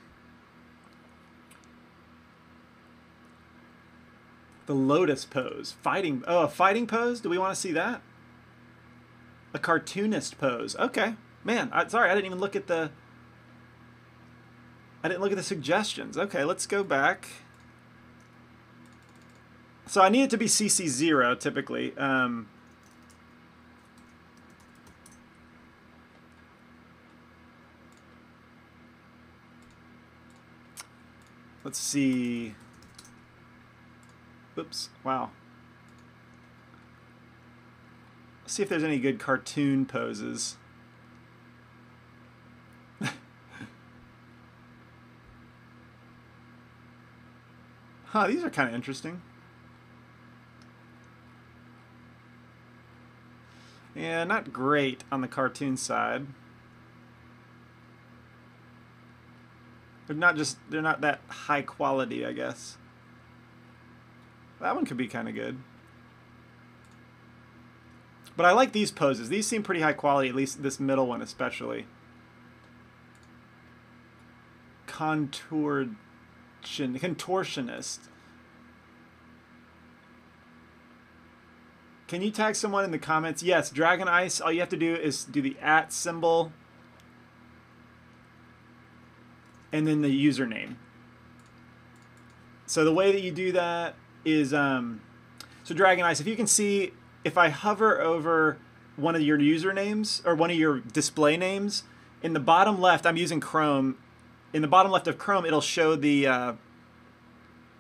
The lotus pose. Fighting. Oh, a fighting pose? Do we want to see that? A cartoonist pose. Okay. Man, I, sorry, I didn't even look at the, I didn't look at the suggestions. Okay, let's go back. So I need it to be C C zero, typically. Um, let's see. Oops, wow. Let's see if there's any good cartoon poses. Huh, these are kind of interesting. Yeah, not great on the cartoon side. They're not just, they're not that high quality, I guess. That one could be kind of good. But I like these poses. These seem pretty high quality, at least this middle one especially. Contoured. Contortionist. Can you tag someone in the comments? Yes, Dragon Ice. All you have to do is do the at symbol and then the username. So the way that you do that is um, so Dragon Ice, if you can see, if I hover over one of your usernames or one of your display names in the bottom left, I'm using Chrome. In the bottom left of Chrome, it'll show the uh,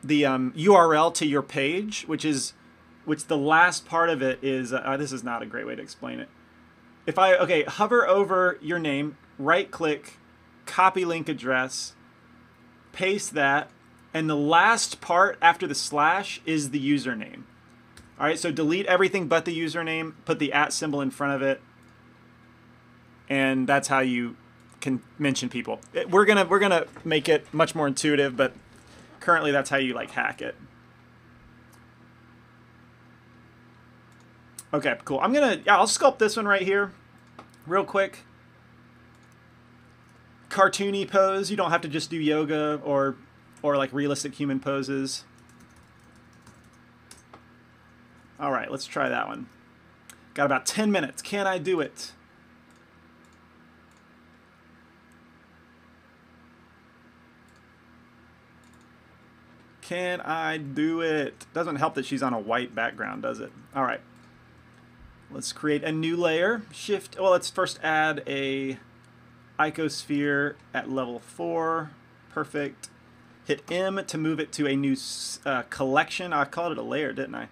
the um, U R L to your page, which is, which the last part of it is, uh, this is not a great way to explain it. If I, okay, hover over your name, right click, copy link address, paste that, and the last part after the slash is the username. All right, so delete everything but the username, put the at symbol in front of it, and that's how you can mention people. It, we're gonna we're gonna make it much more intuitive, but currently that's how you like hack it. Okay, cool. I'm gonna yeah, I'll sculpt this one right here, real quick. Cartoony pose. You don't have to just do yoga or or like realistic human poses. All right, let's try that one. Got about ten minutes. Can I do it? Can I do it? Doesn't help that she's on a white background, does it? All right. Let's create a new layer. Shift. Well, let's first add a icosphere at level four. Perfect. Hit M to move it to a new uh, collection. I called it a layer, didn't I?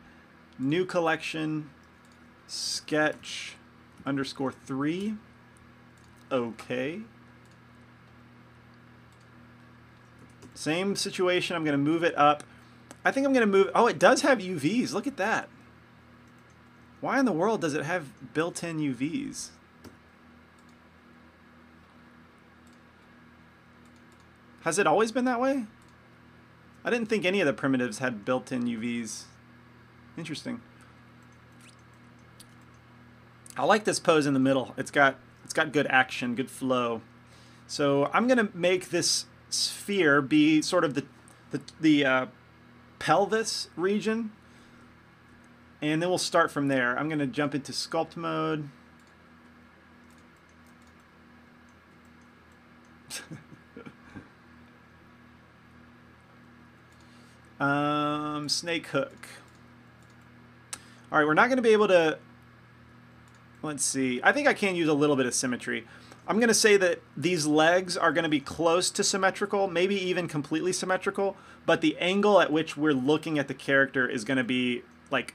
New collection, sketch, underscore three. Okay. Same situation. I'm going to move it up. I think I'm going to move. Oh, it does have U Vs. Look at that. Why in the world does it have built-in U Vs? Has it always been that way? I didn't think any of the primitives had built-in U Vs. Interesting. I like this pose in the middle. It's got it's got good action, good flow. So I'm gonna make this sphere be sort of the the, the uh, pelvis region, and then we'll start from there. I'm gonna jump into sculpt mode. um, snake hook. All right, we're not going to be able to, let's see. I think I can use a little bit of symmetry. I'm going to say that these legs are going to be close to symmetrical, maybe even completely symmetrical, but the angle at which we're looking at the character is going to be like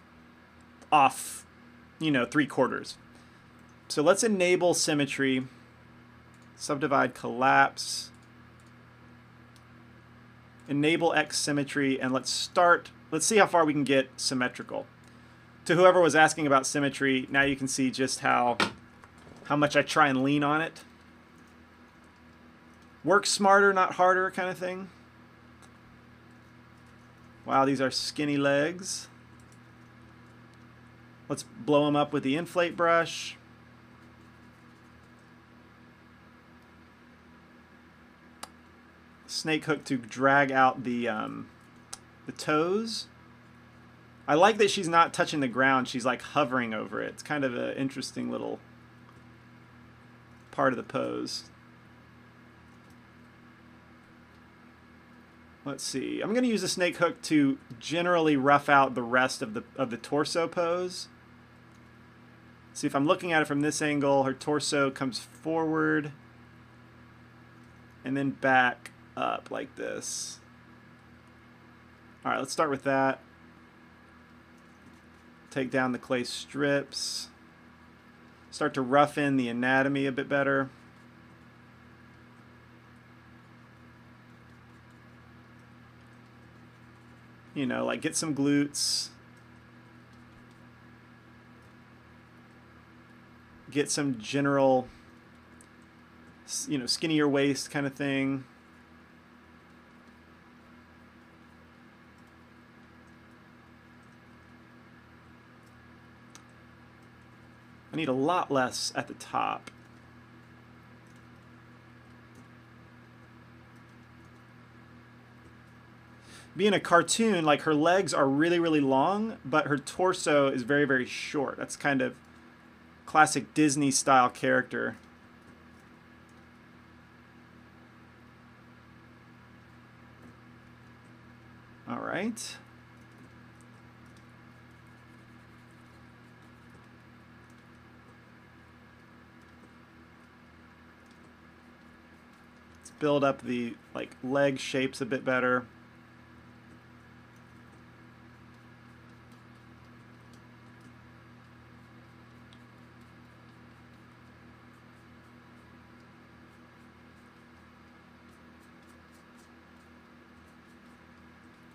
off, you know, three quarters. So let's enable symmetry, subdivide, collapse, enable X symmetry, and let's start, let's see how far we can get symmetrical. To whoever was asking about symmetry, now you can see just how how much I try and lean on it. Work smarter, not harder kind of thing. Wow, these are skinny legs. Let's blow them up with the inflate brush. Snake hook to drag out the um, the toes. I like that she's not touching the ground. She's like hovering over it. It's kind of an interesting little part of the pose. Let's see. I'm going to use a snake hook to generally rough out the rest of the of the torso pose. See, if I'm looking at it from this angle, her torso comes forward and then back up like this. All right, let's start with that. Take down the clay strips. Start to rough in the anatomy a bit better. You know, like get some glutes. Get some general, you know, skinnier waist kind of thing. Need a lot less at the top. Being a cartoon, like her legs are really, really long, but her torso is very, very short. That's kind of classic Disney style character. All right. Build up the like leg shapes a bit better.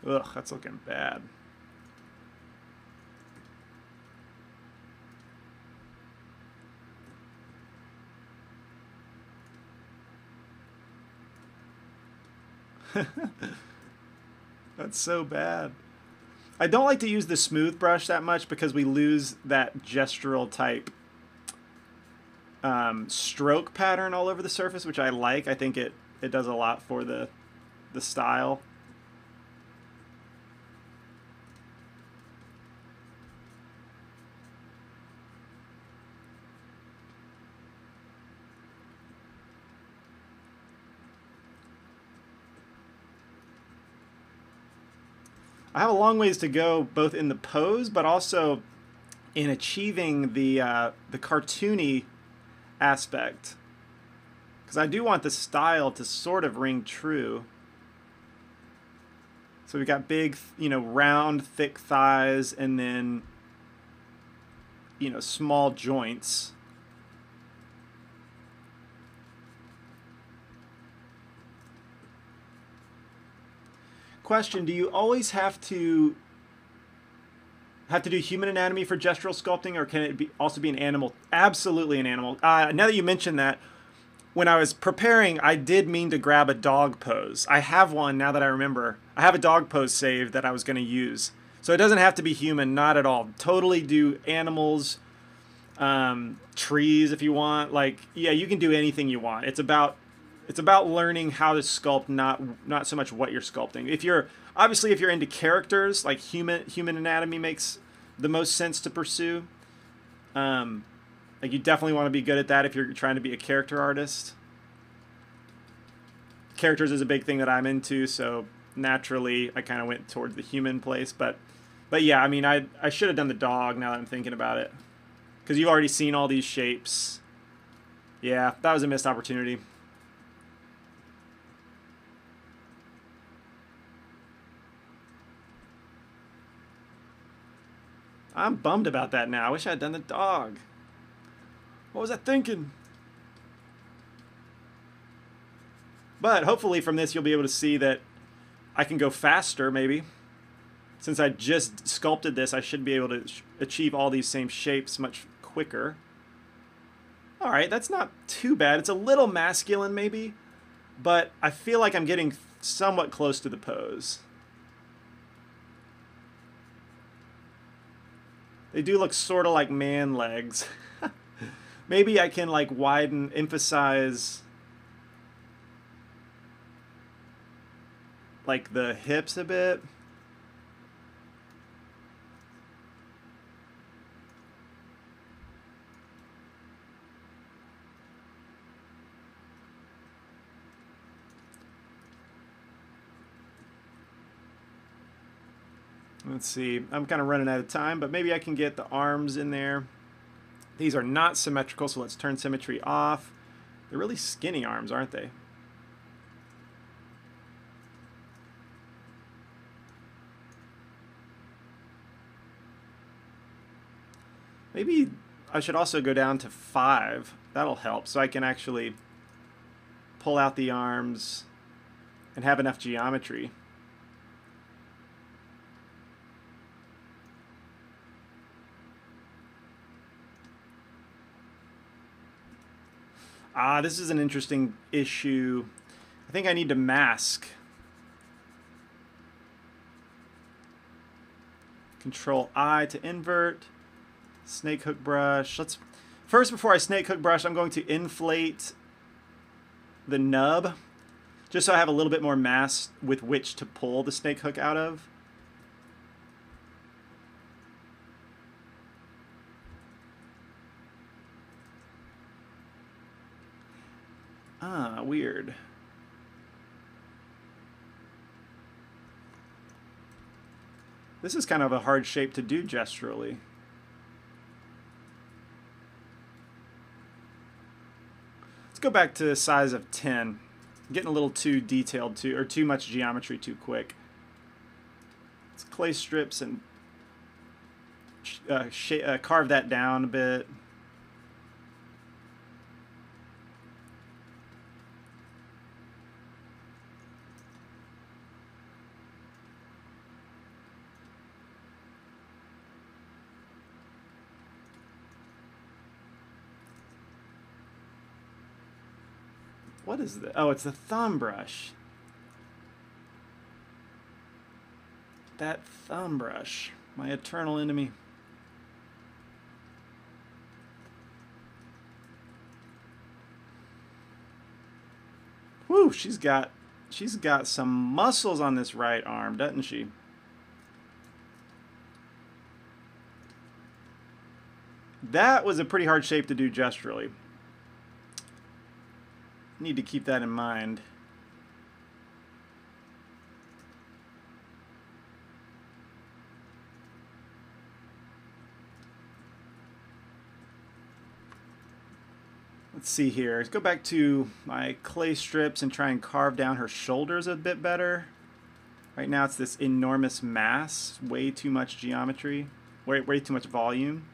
Ugh, that's looking bad. That's so bad. I don't like to use the smooth brush that much because we lose that gestural type um, stroke pattern all over the surface, which I like. I think it, it does a lot for the, the style. I have a long ways to go, both in the pose, but also in achieving the uh, the cartoony aspect, because I do want the style to sort of ring true. So we've got big, you know, round, thick thighs, and then, you know, small joints. Question: do you always have to have to do human anatomy for gestural sculpting, or can it be also be an animal? Absolutely an animal. Uh, now that you mentioned that, when I was preparing, I did mean to grab a dog pose. I have one now that I remember. I have a dog pose saved that I was going to use. So it doesn't have to be human, not at all. Totally do animals, um, trees if you want. Like, yeah, you can do anything you want. It's about It's about learning how to sculpt, not not so much what you're sculpting. If you're obviously if you're into characters, like human human anatomy makes the most sense to pursue. Um, like you definitely want to be good at that if you're trying to be a character artist. Characters is a big thing that I'm into, so naturally I kind of went towards the human place. But but yeah, I mean I I should have done the dog now that I'm thinking about it, because you've already seen all these shapes. Yeah, that was a missed opportunity. I'm bummed about that now. I wish I had done the dog. What was I thinking? But hopefully from this you'll be able to see that I can go faster, maybe. Since I just sculpted this, I should be able to achieve all these same shapes much quicker. All right, that's not too bad. It's a little masculine, maybe, but I feel like I'm getting somewhat close to the pose. They do look sort of like man legs. Maybe I can like widen, emphasize like the hips a bit. Let's see, I'm kind of running out of time, but maybe I can get the arms in there. These are not symmetrical, so let's turn symmetry off. They're really skinny arms, aren't they? Maybe I should also go down to five. That'll help, so I can actually pull out the arms and have enough geometry. Ah, this is an interesting issue. I think I need to mask. Control I to invert. Snake hook brush. Let's first, before I snake hook brush, I'm going to inflate the nub, just so I have a little bit more mass with which to pull the snake hook out of. Ah, weird. This is kind of a hard shape to do gesturally. Let's go back to a size of ten. I'm getting a little too detailed too, or too much geometry too quick. Let's clay strips and uh, sh uh, carve that down a bit. What is this? Oh, it's the thumb brush. That thumb brush, my eternal enemy. Woo, she's got she's got some muscles on this right arm, doesn't she? That was a pretty hard shape to do gesturally. Need to keep that in mind. Let's see here. Let's go back to my clay strips and try and carve down her shoulders a bit better. Right now it's this enormous mass, way too much geometry, way, way too much volume.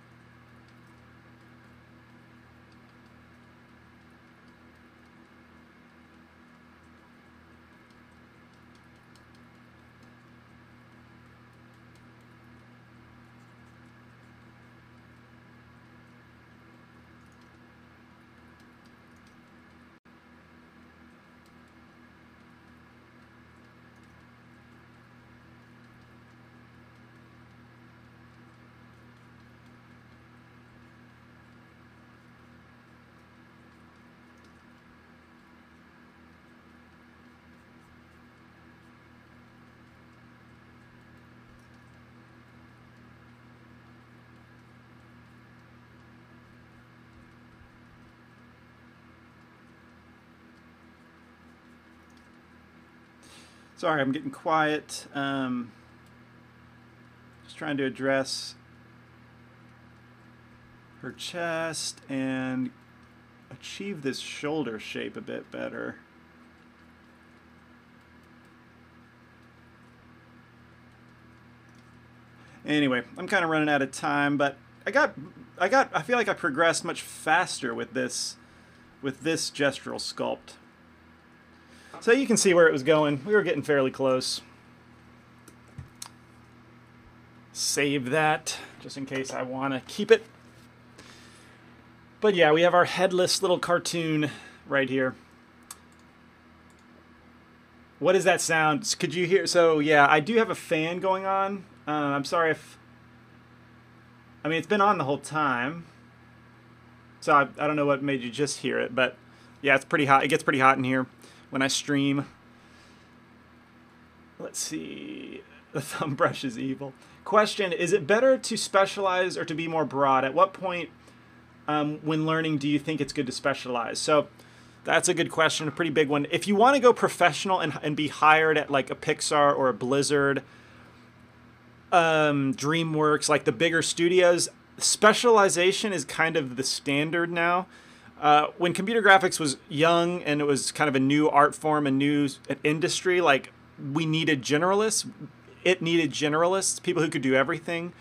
Sorry, I'm getting quiet. Um, just trying to address her chest and achieve this shoulder shape a bit better. Anyway, I'm kind of running out of time, but I got, I got, I feel like I progressed much faster with this, with this gestural sculpt. So you can see where it was going. We were getting fairly close. Save that, just in case I want to keep it. But yeah, we have our headless little cartoon right here. What is that sound? Could you hear? So yeah, I do have a fan going on. Uh, I'm sorry if... I mean, it's been on the whole time. So I, I don't know what made you just hear it, but yeah, it's pretty hot. It gets pretty hot in here when I stream. Let's see. The thumb brush is evil. Question, is it better to specialize or to be more broad? At what point um, when learning do you think it's good to specialize? So that's a good question, a pretty big one. If you want to go professional and, and be hired at like a Pixar or a Blizzard, um, DreamWorks, like the bigger studios, specialization is kind of the standard now. Uh, when computer graphics was young and it was kind of a new art form, a new industry, like we needed generalists. It needed generalists, people who could do everything.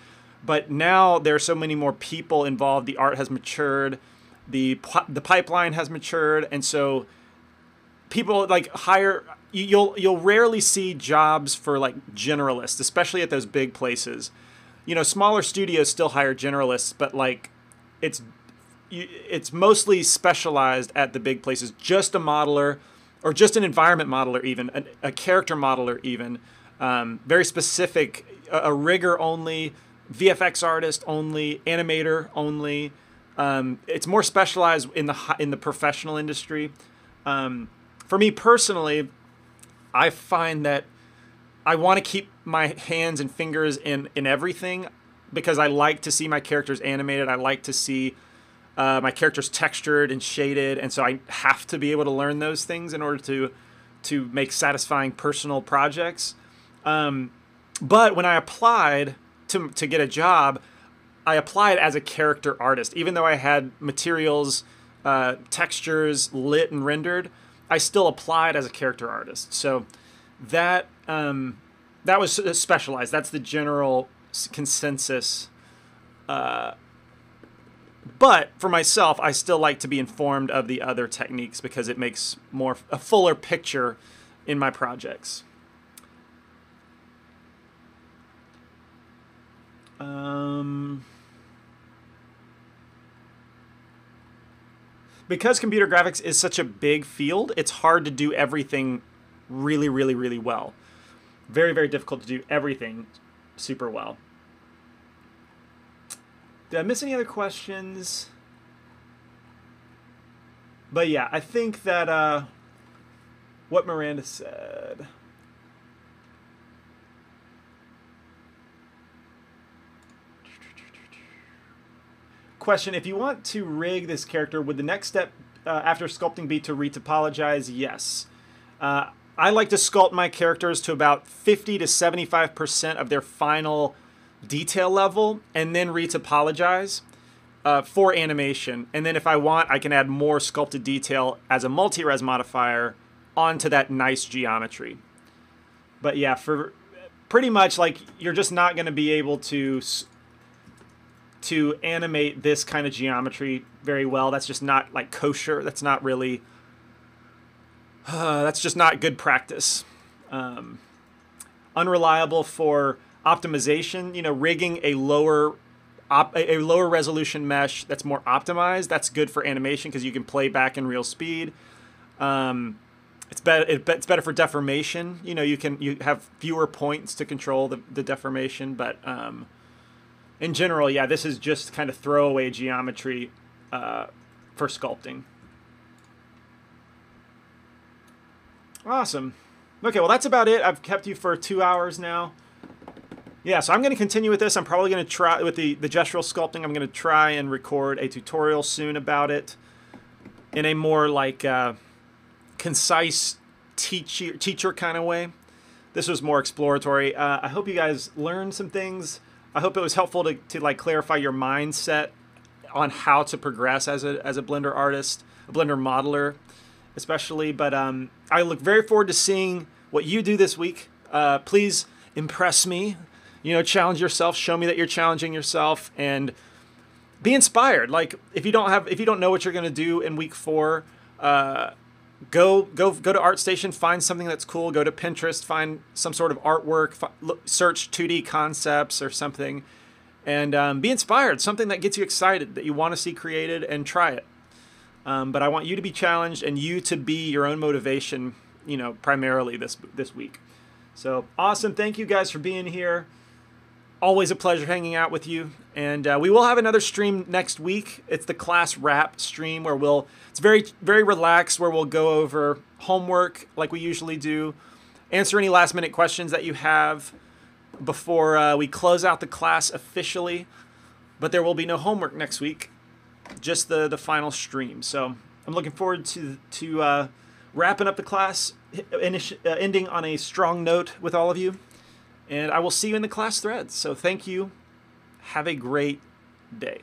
But now there are so many more people involved. The art has matured, the the pipeline has matured, and so people like hire. You'll you'll rarely see jobs for like generalists, especially at those big places. You know, smaller studios still hire generalists, but like it's. It's mostly specialized at the big places. Just a modeler, or just an environment modeler, even a, a character modeler, even um, very specific. A, a rigger only, V F X artist only, animator only. Um, it's more specialized in the in the professional industry. Um, for me personally, I find that I want to keep my hands and fingers in in everything because I like to see my characters animated. I like to see Uh, my character's textured and shaded, and so I have to be able to learn those things in order to to make satisfying personal projects. Um, but when I applied to, to get a job, I applied as a character artist. Even though I had materials, uh, textures, lit and rendered, I still applied as a character artist. So that, um, that was specialized. That's the general consensus. Uh, But for myself, I still like to be informed of the other techniques because it makes more a fuller picture in my projects. Um, because computer graphics is such a big field, it's hard to do everything really, really, really well. Very, very difficult to do everything super well. Did I miss any other questions? But yeah, I think that uh, what Miranda said. Question, if you want to rig this character, would the next step uh, after sculpting be to retopologize? Yes. Uh, I like to sculpt my characters to about fifty to seventy-five percent of their final detail level and then retopologize uh, for animation. And then if I want, I can add more sculpted detail as a multi-res modifier onto that nice geometry. But yeah, for pretty much like you're just not going to be able to to animate this kind of geometry very well. That's just not like kosher. That's not really, uh, that's just not good practice. Um, unreliable for optimization, you know, rigging a lower op a lower resolution mesh that's more optimized. That's good for animation because you can play back in real speed. Um, it's better. It's better for deformation. You know, you can you have fewer points to control the, the deformation, but um, in general, yeah, this is just kind of throwaway geometry uh, for sculpting. Awesome. Okay, well that's about it. I've kept you for two hours now. Yeah, so I'm going to continue with this. I'm probably going to try with the, the gestural sculpting. I'm going to try and record a tutorial soon about it in a more like uh, concise teacher, teacher kind of way. This was more exploratory. Uh, I hope you guys learned some things. I hope it was helpful to, to like clarify your mindset on how to progress as a, as a Blender artist, a Blender modeler especially. But um, I look very forward to seeing what you do this week. Uh, please impress me. You know, challenge yourself, show me that you're challenging yourself, and be inspired. Like if you don't have, if you don't know what you're going to do in week four, uh, go, go, go to ArtStation, find something that's cool. Go to Pinterest, find some sort of artwork, look, search two D concepts or something, and um, be inspired. Something that gets you excited, that you want to see created, and try it. Um, but I want you to be challenged and you to be your own motivation, you know, primarily this, this week. So awesome. Thank you guys for being here. Always a pleasure hanging out with you, and uh, we will have another stream next week. It's the class wrap stream where we'll, it's very, very relaxed, where we'll go over homework like we usually do, answer any last minute questions that you have before uh, we close out the class officially, but there will be no homework next week, just the, the final stream. So I'm looking forward to, to uh, wrapping up the class, ending on a strong note with all of you. And I will see you in the class threads. So thank you. Have a great day.